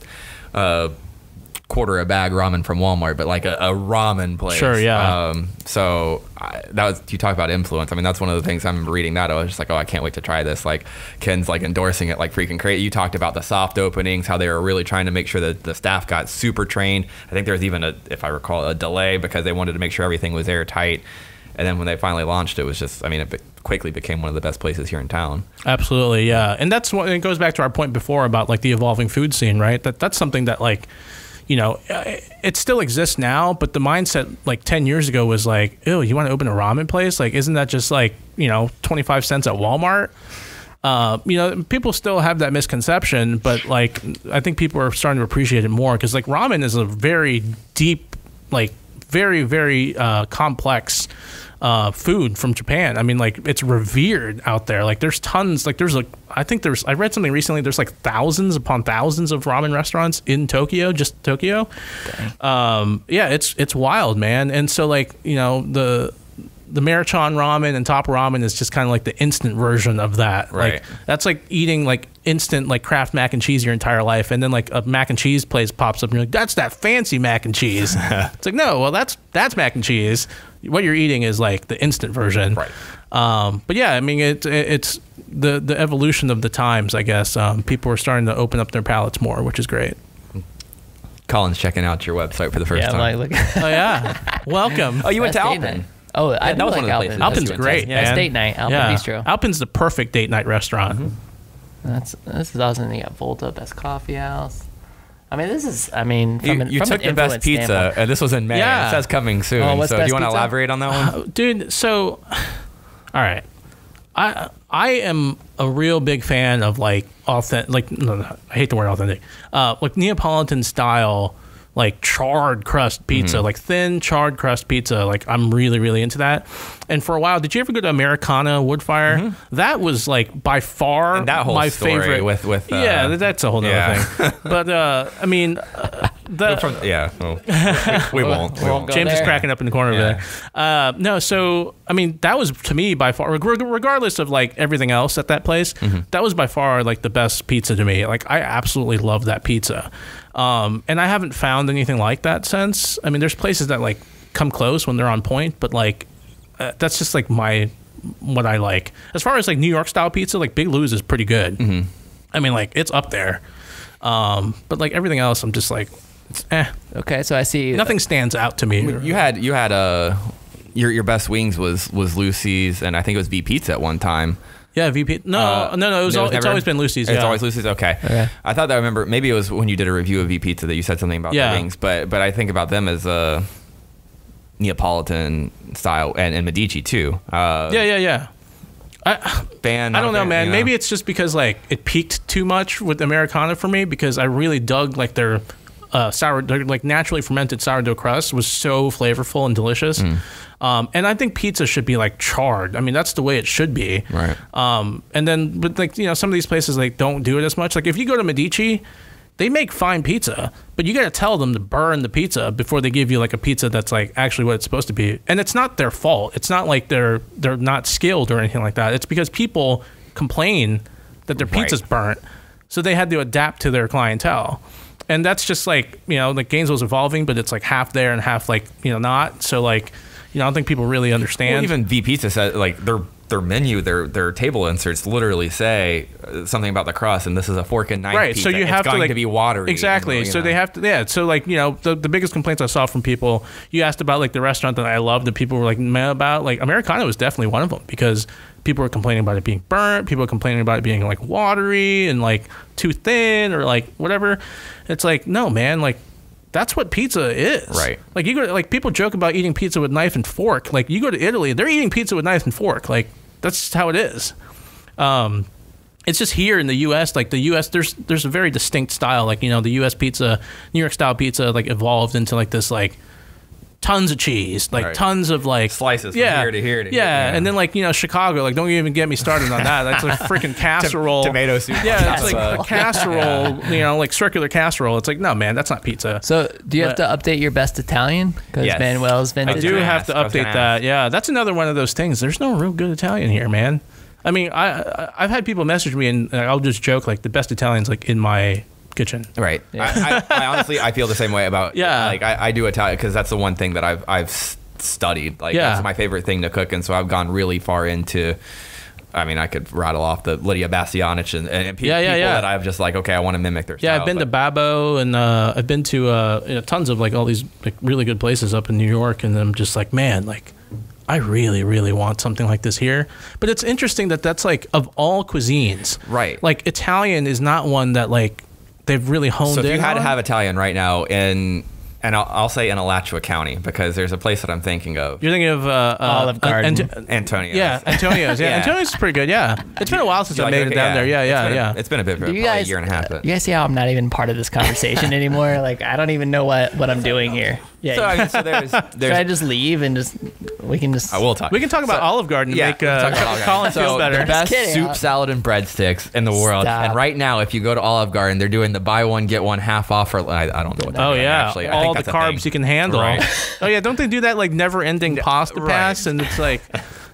a quarter a bag ramen from Walmart, but like a, a ramen place. Sure, yeah. Um, so I, that was you talk about influence. I mean, that's one of the things I remember reading that I was just like, oh, I can't wait to try this. Like Ken's like endorsing it like freaking crazy. You talked about the soft openings, how they were really trying to make sure that the staff got super trained. I think there was even a, if I recall, a delay because they wanted to make sure everything was airtight. And then when they finally launched, it was just, I mean, it quickly became one of the best places here in town. Absolutely, yeah. And that's what, it goes back to our point before about like the evolving food scene, right? That That's something that like, you know, it still exists now, but the mindset like ten years ago was like, ew, you want to open a ramen place? Like, isn't that just like, you know, twenty-five cents at Walmart? Uh, you know, people still have that misconception, but like, I think people are starting to appreciate it more because like ramen is a very deep, like very, very uh, complex uh, food from Japan. I mean, like it's revered out there. Like there's tons, like there's like, I think there's, I read something recently, there's like thousands upon thousands of ramen restaurants in Tokyo, just Tokyo. Um, yeah, it's, it's wild, man. And so like, you know, the, the Maruchan ramen and Top Ramen is just kind of like the instant version of that. Right. Like, that's like eating like instant like Kraft mac and cheese your entire life. And then like a mac and cheese place pops up and you're like, that's that fancy mac and cheese. It's like, no, well that's, that's mac and cheese. What you're eating is like the instant version. Right. Um, but yeah, I mean, it, it, it's the, the evolution of the times, I guess. Um, people are starting to open up their palates more, which is great. Colin's checking out your website for the first yeah, time. Like, oh yeah. Welcome. Oh, you went that's to Alpin. Oh, yeah, I that was like one of the Alpin. Alpin's great, yeah. Man. It's date night, Alpin yeah. Bistro. Alpin's the perfect date night restaurant. Mm-hmm. That's this is awesome. You got Volta, Best Coffee House. I mean, this is. I mean, from you, an, you from took an the best pizza, standpoint. And this was in May. Yeah. It says coming soon. Oh, so, do you want to elaborate on that one, uh, dude? So, all right, I I am a real big fan of like authentic. Like, no, no, I hate the word authentic. Uh, like Neapolitan style. Like charred crust pizza, mm-hmm. like thin charred crust pizza. Like I'm really, really into that. And for a while, did you ever go to Americana Woodfire? Mm-hmm. That was like by far and that whole my story favorite. With with uh, yeah, that's a whole nother yeah. thing. But uh, I mean, uh, the from, yeah, well, we, we won't. We we'll won't. James there. Is cracking up in the corner yeah. over there. Uh, no, so I mean, that was to me by far, regardless of like everything else at that place, mm-hmm. that was by far like the best pizza to me. Like I absolutely loved that pizza. Um, and I haven't found anything like that since. I mean, there's places that like come close when they're on point, but like uh, that's just like my what I like. As far as like New York style pizza, like Big Lou's is pretty good. Mm-hmm. I mean, like it's up there. Um, but like everything else, I'm just like, eh. Okay, so I see nothing stands out to me. You had you had a uh, your your best wings was was Lucy's, and I think it was V-Pizza at one time. Yeah, V P. No, uh, no, no. It was. It was all, never, it's always been Lucy's. Yeah. It's always Lucy's. Okay. okay. I thought that I remember. Maybe it was when you did a review of V-Pizza that you said something about yeah. the wings. But but I think about them as a Neapolitan style and, and Medici too. Uh, yeah, yeah, yeah. I band. I don't know, band, man. You know? Maybe it's just because like it peaked too much with Americana for me because I really dug like their uh, sour, their, like naturally fermented sourdough crust was so flavorful and delicious. Mm. Um, and I think pizza should be like charred. I mean, that's the way it should be. Right. Um, and then, but like, you know, some of these places like don't do it as much. Like if you go to Medici, they make fine pizza, but you got to tell them to burn the pizza before they give you like a pizza that's like actually what it's supposed to be. And it's not their fault. It's not like they're, they're not skilled or anything like that. It's because people complain that their pizza's right. burnt. So they had to adapt to their clientele. And that's just like, you know, like Gainesville's evolving, but it's like half there and half like, you know, not. So like, you know, I don't think people really understand. Well, even V-Pizza said, like, their their menu, their their table inserts literally say something about the crust, and this is a fork and knife right. pizza. So you it's have going to, like, to be watery. Exactly. And, so know. They have to, yeah. So, like, you know, the, the biggest complaints I saw from people, you asked about, like, the restaurant that I love that people were, like, mad about. Like, Americana was definitely one of them because people were complaining about it being burnt. People were complaining about it being, like, watery and, like, too thin or, like, whatever. It's like, no, man, like, that's what pizza is. Right. Like you go to, like people joke about eating pizza with knife and fork. Like you go to Italy, they're eating pizza with knife and fork. Like that's just how it is. Um, it's just here in the U S, like the U S there's there's a very distinct style. Like, you know, the U S pizza, New York style pizza like evolved into like this like tons of cheese, like right. tons of like slices yeah, from here to here to yeah. here. Yeah. And then like, you know, Chicago, like don't even get me started on that. That's like freaking casserole. T tomato soup. Yeah, it's like a casserole, yeah. you know, like circular casserole. It's like, no, man, that's not pizza. So do you but, have to update your best Italian? Because yes. Manuel's been I do have to update that. Yeah, that's another one of those things. There's no real good Italian here, man. I mean, I, I I've had people message me and I'll just joke like the best Italian's like in my kitchen. Right. Yeah. I, I, I honestly, I feel the same way about, yeah. like I, I do Italian because that's the one thing that I've, I've studied. Like yeah. that's my favorite thing to cook. And so I've gone really far into, I mean, I could rattle off the Lydia Bastianich and, and pe yeah, yeah, people yeah. that I've just like, okay, I want to mimic their yeah, style. Yeah. I've been to Babbo and, uh, I've been to, uh, you know, tons of like all these like really good places up in New York. And I'm just like, man, like I really, really want something like this here. But it's interesting that that's like of all cuisines, right? Like Italian is not one that like they've really honed in on. So if you had to have Italian right now in, and I'll, I'll say in Alachua County because there's a place that I'm thinking of. You're thinking of uh, Olive Garden, uh, Ant Antonio's. Yeah, Antonio's. Yeah, yeah. Antonio's is pretty good. Yeah, it's been a while since I like, made okay, it down yeah. there. Yeah, yeah, it's yeah. A, it's been a bit, for you guys, a year and a half. But. You guys see how I'm not even part of this conversation anymore? Like I don't even know what what I'm doing here. Yeah. So, I mean, so there's, there's, should I just leave and just we can just? I will talk. We can talk about so, Olive Garden. To yeah, make uh, Garden. Colin so feels better. The best kidding, soup, out. salad, and breadsticks in the world. Stop. And right now, if you go to Olive Garden, they're doing the buy one get one half off. Or I, I don't know what. That oh is, yeah, actually. All the carbs you can handle. Right. Oh yeah, don't they do that like never-ending pasta right. pass? And it's like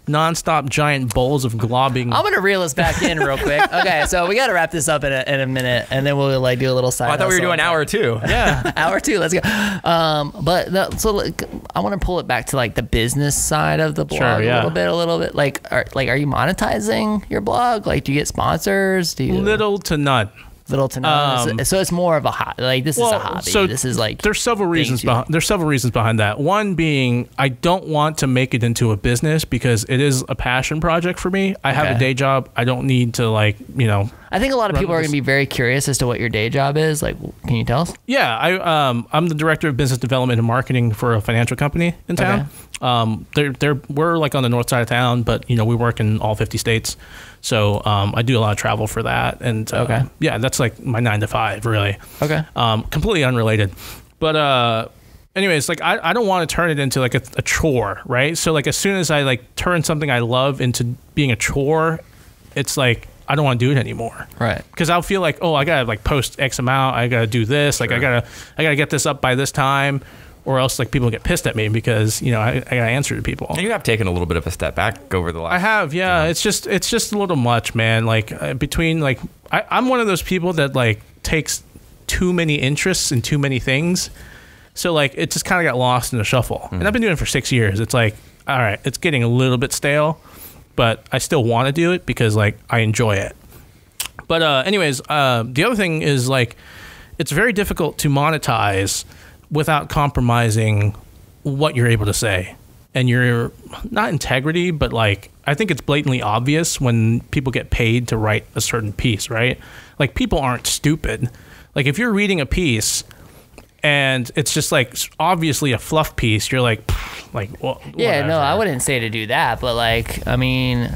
nonstop giant bowls of globbing. I'm gonna reel us back in real quick. Okay, so we gotta wrap this up in a, in a minute, and then we'll like do a little side. Oh, I thought we were doing hour two. Yeah, hour two. Let's go. Um, but the, so like, I want to pull it back to like the business side of the blog sure, yeah. a little bit, a little bit. Like, are, like, are you monetizing your blog? Like, do you get sponsors? Do you little to none. Little to none. Um, so it's more of a hobby. Like this well, is a hobby. So this is like there's several reasons behind. There's several reasons behind that. One being I don't want to make it into a business because it is a passion project for me. I okay. have a day job. I don't need to like you know. I think a lot of people are going to be very curious as to what your day job is. Like, can you tell us? Yeah, I um I'm the director of business development and marketing for a financial company in town. Okay. Um, they're they're we're like on the north side of town, but you know we work in all fifty states. So um, I do a lot of travel for that, and uh, okay. yeah, that's like my nine to five, really. Okay. Um, completely unrelated, but uh, anyways, like I, I don't want to turn it into like a, a chore, right? So like as soon as I like turn something I love into being a chore, it's like I don't want to do it anymore, right? Because I'll feel like oh I gotta like post X amount, I gotta do this, sure. like I gotta I gotta get this up by this time. Or else, like people get pissed at me because you know I, I got to answer to people. And you have taken a little bit of a step back over the last. I have, yeah. You know. It's just, it's just a little much, man. Like uh, between, like I, I'm one of those people that like takes too many interests in too many things, so like it just kind of got lost in the shuffle. Mm-hmm. And I've been doing it for six years. It's like, all right, it's getting a little bit stale, but I still want to do it because like I enjoy it. But uh, anyways, uh, the other thing is like, it's very difficult to monetize without compromising what you're able to say. And your, not integrity, but like, I think it's blatantly obvious when people get paid to write a certain piece, right? Like people aren't stupid. Like if you're reading a piece and it's just like, obviously a fluff piece, you're like, like, well, yeah, whatever. No, I wouldn't say to do that, but like, I mean,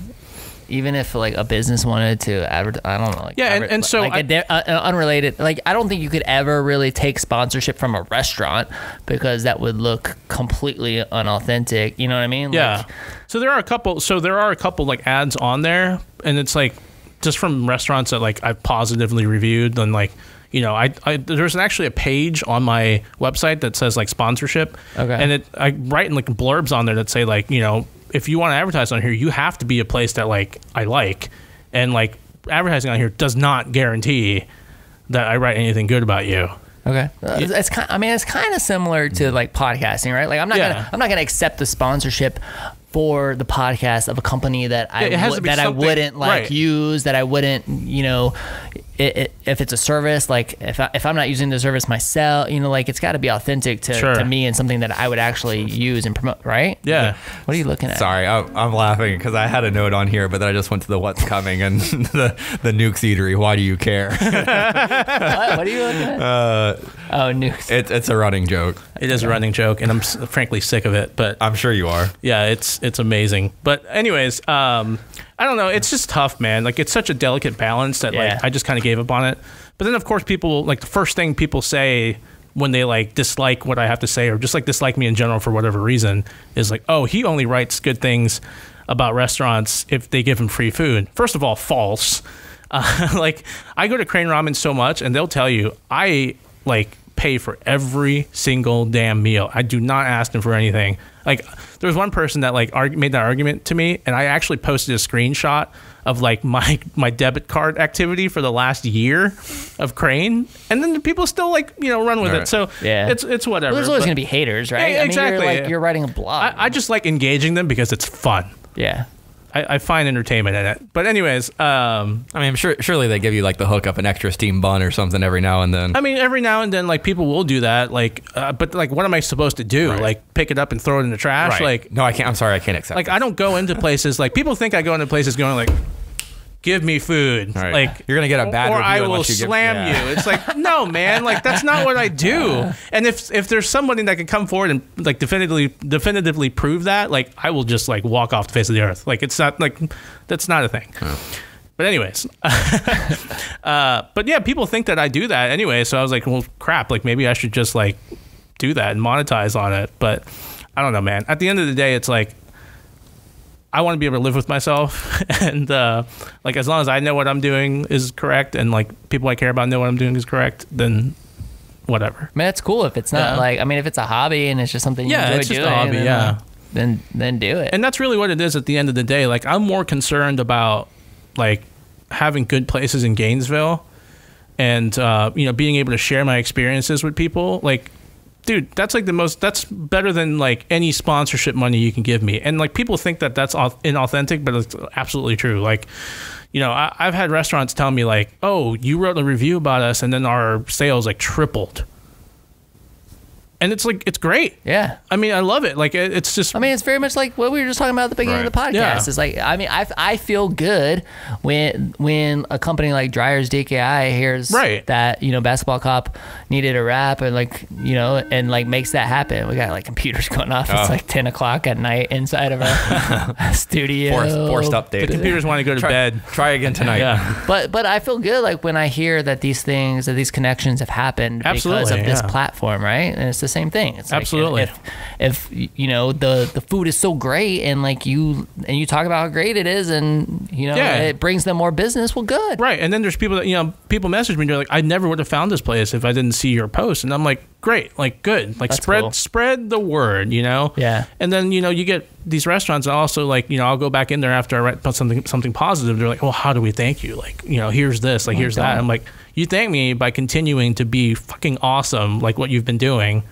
even if like a business wanted to advertise, I don't know. Like yeah, and, and so like I, a, a, unrelated, like I don't think you could ever really take sponsorship from a restaurant because that would look completely unauthentic. You know what I mean? Yeah. Like, so there are a couple. So there are a couple like ads on there, and it's like just from restaurants that like I've positively reviewed, and like you know, I, I there's actually a page on my website that says like sponsorship, okay, and it I write in like blurbs on there that say like you know. If you want to advertise on here, you have to be a place that like I like, and like advertising on here does not guarantee that I write anything good about you. Okay, uh, it's, it's kind. I mean, it's kind of similar to like podcasting, right? Like I'm not yeah. gonna, I'm not gonna accept the sponsorship for the podcast of a company that I yeah, that I wouldn't like right. use, that I wouldn't, you know. It, it, if it's a service, like if, I, if I'm not using the service myself, you know, like it's got to be authentic to, sure. to me and something that I would actually use and promote, right? Yeah. Like, what are you looking at? Sorry, I'm, I'm laughing because I had a note on here, but then I just went to the what's coming and the, the Nuke's Eatery. Why do you care? what, what are you looking at? Uh, oh, Nuke's. It, it's a running joke. It is a running joke, and I'm frankly sick of it. But I'm sure you are. Yeah, it's it's amazing. But anyways, um, I don't know. It's just tough, man. Like it's such a delicate balance that yeah. like I just kind of gave up on it. But then of course people like the first thing people say when they like dislike what I have to say or just like dislike me in general for whatever reason is like, oh, he only writes good things about restaurants if they give him free food. First of all, false. Uh, like I go to Crane Ramen so much, and they'll tell you I like pay for every single damn meal. I do not ask them for anything. Like there was one person that like arg made that argument to me, and I actually posted a screenshot of like my my debit card activity for the last year of Crane, and then the people still like you know run with right. it. So yeah, it's it's whatever. Well, there's always but, gonna be haters, right? Yeah, I mean, exactly. You're, like, yeah. you're writing a blog. I, I just like engaging them because it's fun. Yeah. I, I find entertainment in it. But anyways, um, I mean, sure, surely they give you like the hookup, an extra steam bun or something every now and then. I mean, every now and then, like people will do that. Like, uh, but like, what am I supposed to do? Right. Like, pick it up and throw it in the trash? Right. Like, no, I can't. I'm sorry, I can't accept. Like, this. I don't go into places. Like, people think I go into places going like, give me food. Right. Like, you're gonna get a bad or review I will you slam give, yeah. you. It's like, no, man. Like, that's not what I do. And if if there's somebody that can come forward and like definitively definitively prove that, like, I will just like walk off the face of the earth. Like, it's not like that's not a thing. Oh. But anyways, uh, but yeah, people think that I do that anyway. So I was like, well, crap. Like, maybe I should just like do that and monetize on it. But I don't know, man. At the end of the day, it's like, I want to be able to live with myself, and uh, like as long as I know what I'm doing is correct, and like people I care about know what I'm doing is correct, then whatever. I mean, that's cool if it's not yeah. like I mean, if it's a hobby and it's just something you yeah, enjoy it's just doing, a hobby, then, yeah, uh, then then do it. And that's really what it is at the end of the day. Like I'm more concerned about like having good places in Gainesville, and uh, you know, being able to share my experiences with people, like. Dude, that's like the most, that's better than like any sponsorship money you can give me. And like people think that that's inauthentic, but it's absolutely true. Like, you know, I, I've had restaurants tell me like, oh, you wrote a review about us and then our sales like tripled. And it's like, it's great. Yeah. I mean, I love it. Like it, it's just, I mean, it's very much like what we were just talking about at the beginning right. of the podcast. Yeah. It's like, I mean, I, I feel good when, when a company like Dryer's D K I hears right. that, you know, Basketball Cop needed a wrap and like, you know, and like makes that happen. We got like computers going off. Oh. It's like ten o'clock at night inside of our studio. Forced, forced update. The computers want to go to try, bed. Try again tonight. Yeah. But, but I feel good. Like when I hear that these things, that these connections have happened Absolutely, because of yeah. this platform. Right. And it's the same thing. It's absolutely like if, if you know the the food is so great and like you and you talk about how great it is and you know yeah. it brings them more business. Well, good, right? And then there's people that you know people message me and they're like, I never would have found this place if I didn't see your post. And I'm like, great, like good, like That's spread cool. spread the word, you know. Yeah. And then you know you get these restaurants. And also like you know I'll go back in there after I write something something positive. They're like, well, how do we thank you? Like you know here's this, like oh, here's God. That. I'm like, you thank me by continuing to be fucking awesome, like what you've been doing.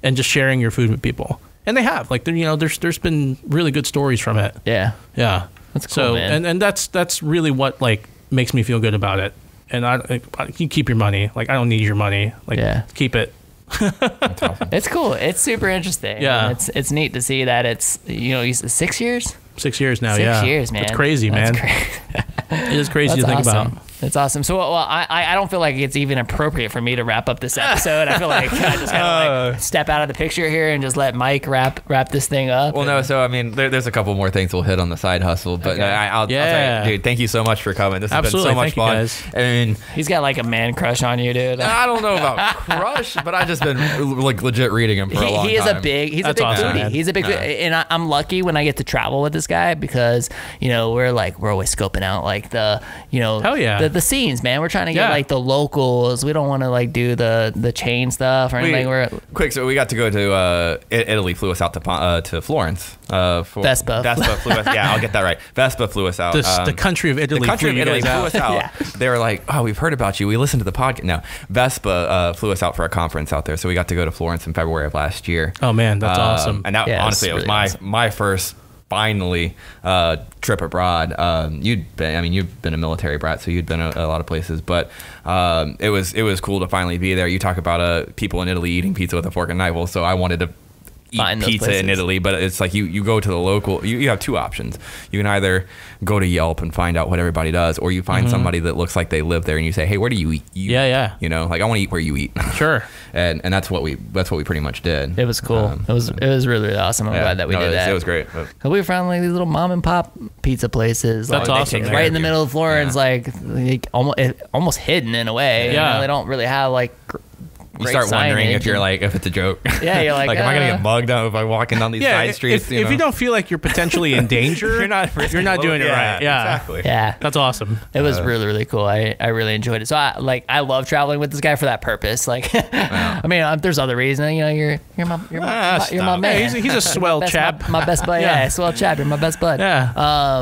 And just sharing your food with people, and they have like you know there's there's been really good stories from it. Yeah, yeah, that's cool. So man. and and that's that's really what like makes me feel good about it. And I, I you keep your money. Like I don't need your money. Like yeah. keep it. That's awesome. It's cool. It's super interesting. Yeah, and it's it's neat to see that it's you know six years. Six years now. Six yeah, six years, man. It's crazy, man. That's crazy. It is crazy that's to think awesome. About. That's awesome. So, well, I I don't feel like it's even appropriate for me to wrap up this episode. I feel like I just gotta like step out of the picture here and just let Mike wrap wrap this thing up. Well, no. So, I mean, there, there's a couple more things we'll hit on the side hustle, but okay. I, I'll, yeah. I'll tell you, dude, thank you so much for coming. This has Absolutely. Been so much thank fun. You guys. I mean, he's got like a man crush on you, dude. I don't know about crush, but I've just been like legit reading him for he, a long time. He is time. a big. He's that's a big awesome, foodie. Man. He's a big. Yeah. And I, I'm lucky when I get to travel with this guy because you know we're like we're always scoping out like the you know hell yeah. The, the scenes, man. We're trying to get yeah. like the locals. We don't want to like do the the chain stuff or anything. We, We're quick, so we got to go to uh, Italy. Flew us out to uh, to Florence. Uh, for, Vespa. Vespa flew us. Yeah, I'll get that right. Vespa flew us out. The, um, the country of Italy. The country flew of Italy flew out. us out. Yeah. They were like, oh, we've heard about you. We listened to the podcast. Now Vespa uh, flew us out for a conference out there, so we got to go to Florence in February of last year. Oh man, that's um, awesome. And that yeah, honestly, it was really my awesome. my first. Finally, uh, trip abroad. Um, you'd been, I mean, you've been a military brat, so you'd been a, a lot of places, but um, it was it was cool to finally be there. You talk about uh, people in Italy eating pizza with a fork and knife. Well, so I wanted to eat Find pizza in Italy, but it's like you, you go to the local, you, you have two options. You can either go to Yelp and find out what everybody does, or you find mm-hmm. somebody that looks like they live there and you say, hey, where do you eat? You, yeah, yeah. You know, like I want to eat where you eat. Sure. And and that's what we that's what we pretty much did. It was cool. Um, it was it was really, really awesome. I'm yeah. glad that we no, did it was, that. It was great. But we found like these little mom and pop pizza places. That's like, awesome. Right there. In the middle of Florence, yeah. like, like almost almost hidden in a way. Yeah. You know, they don't really have like. You start wondering if you're like if it's a joke. Yeah, you're like, like uh, am I gonna get mugged out if I'm walking down these yeah, side streets? If you, know? if you don't feel like you're potentially in danger, you're not you're not doing it yeah, right. Yeah, exactly. Yeah, that's awesome. It was uh, really really cool. I I really enjoyed it. So I like I love traveling with this guy for that purpose. Like, wow. I mean, uh, there's other reasons. You know, you're you're my you're my, my, you're my man. Yeah, he's, a, he's a swell best, chap. My, my best bud. Yeah. yeah, swell chap. You're my best bud. Yeah.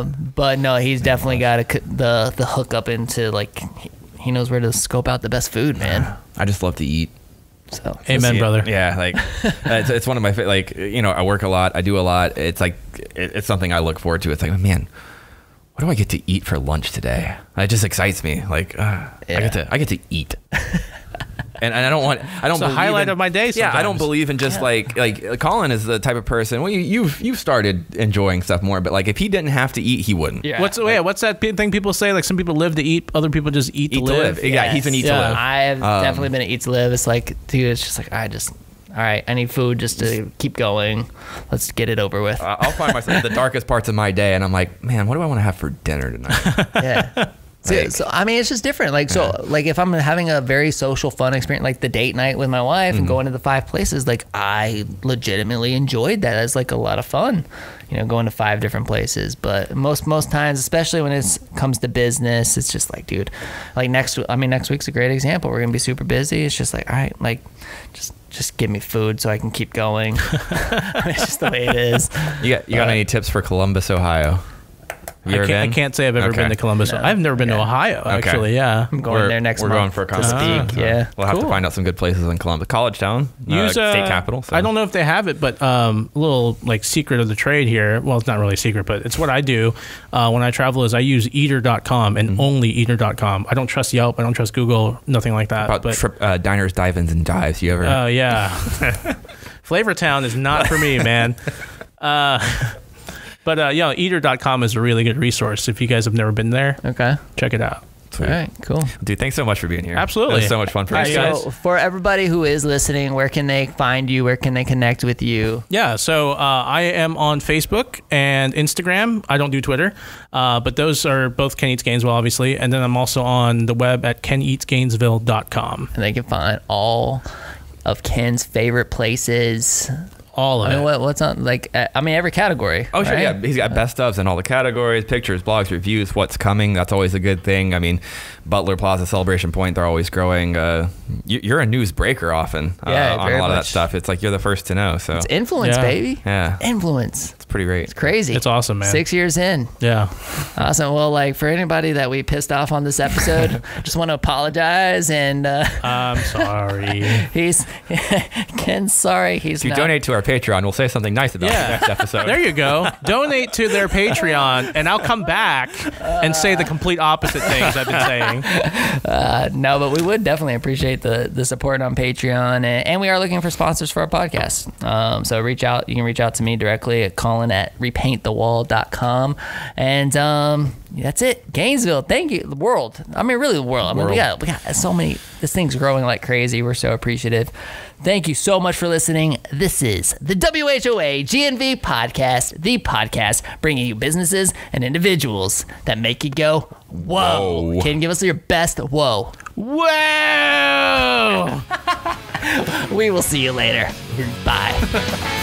Um, but no, he's definitely got a, the the hook up into like he knows where to scope out the best food, man. I just love to eat. So amen, brother. Yeah, like it's, it's one of my like you know I work a lot, I do a lot. It's like it, it's something I look forward to. It's like man, what do I get to eat for lunch today? It just excites me. Like, uh, yeah. I get to, I get to eat. And, and I don't want, I don't. It's the highlight in, of my day. Sometimes. Yeah, I don't believe in just yeah. like, like Colin is the type of person. Well, you, you've you've started enjoying stuff more, but like if he didn't have to eat, he wouldn't. Yeah. What's like, yeah, what's that thing people say? Like some people live to eat, other people just eat, eat to live. To live. Yes. Yeah, he's an eat yeah. to live. I've um, definitely been an eat to live. It's like, dude, it's just like I just. All right, I need food just to keep going. Let's get it over with. I'll find myself in the darkest parts of my day, and I'm like, man, what do I want to have for dinner tonight? Yeah. Like, so, so I mean, it's just different. Like, so, yeah. like if I'm having a very social, fun experience, like the date night with my wife mm-hmm. and going to the five places, like I legitimately enjoyed that. It's like a lot of fun, you know, going to five different places. But most most times, especially when it comes to business, it's just like, dude, like next. I mean, next week's a great example. We're gonna be super busy. It's just like, all right, like just. Just give me food so I can keep going. I mean, it's just the way it is. You got, you got uh, any tips for Columbus, Ohio? I can't, I can't say I've ever okay. been to Columbus. No. I've never been okay. to Ohio, actually. Okay. Yeah, I'm going we're, there next we're month. We're going for a conference. Speak. Uh, yeah, we'll have cool. to find out some good places in Columbus, college town, Use, uh, state capital. So. I don't know if they have it, but um, a little like secret of the trade here. Well, it's not really a secret, but it's what I do uh, when I travel. Is I use Eater dot com and mm-hmm. only Eater dot com. I don't trust Yelp. I don't trust Google. Nothing like that. About but, trip, uh, diners, dive-ins, and dives. You ever? Oh uh, yeah, Flavortown is not for me, man. Uh, But uh, yeah, Eater dot com is a really good resource. If you guys have never been there, okay, check it out. Sweet. All right, cool. Dude, thanks so much for being here. Absolutely. It was so much fun for us. Right, so for everybody who is listening, where can they find you? Where can they connect with you? Yeah, so uh, I am on Facebook and Instagram. I don't do Twitter, uh, but those are both Ken Eats Gainesville, obviously. And then I'm also on the web at Ken Eats Gainesville dot com. And they can find all of Ken's favorite places. All of I mean, it. What, what's on, like, I mean, every category. Oh, sure, right? Yeah. He's got best ofs in all the categories, pictures, blogs, reviews, what's coming. That's always a good thing. I mean, Butler Plaza, Celebration Point, they're always growing. Uh, you, you're a news breaker often yeah, uh, on a lot much. of that stuff. It's like you're the first to know. So it's influence, yeah. baby. Yeah. Influence. It's pretty great. It's crazy. It's awesome, man. Six years in. Yeah. Awesome. Well, like, for anybody that we pissed off on this episode, just want to apologize. And uh, I'm sorry. He's, Ken's sorry. He's If you not, donate to our Patreon, we'll say something nice about yeah. the next episode. There you go. Donate to their Patreon, and I'll come back uh, and say the complete opposite things I've been saying. Uh, no, but we would definitely appreciate the the support on Patreon, and, and we are looking for sponsors for our podcast. Um, so reach out. You can reach out to me directly at Colin at repaint the wall dot com, and um, that's it. Gainesville, thank you. The world. I mean, really, the world. I mean, world. we got we got so many. This thing's growing like crazy. We're so appreciative. Thank you so much for listening. This is the W H O A G N V podcast, the podcast bringing you businesses and individuals that make you go, whoa. whoa. Can you give us your best whoa? Whoa! We will see you later. Bye.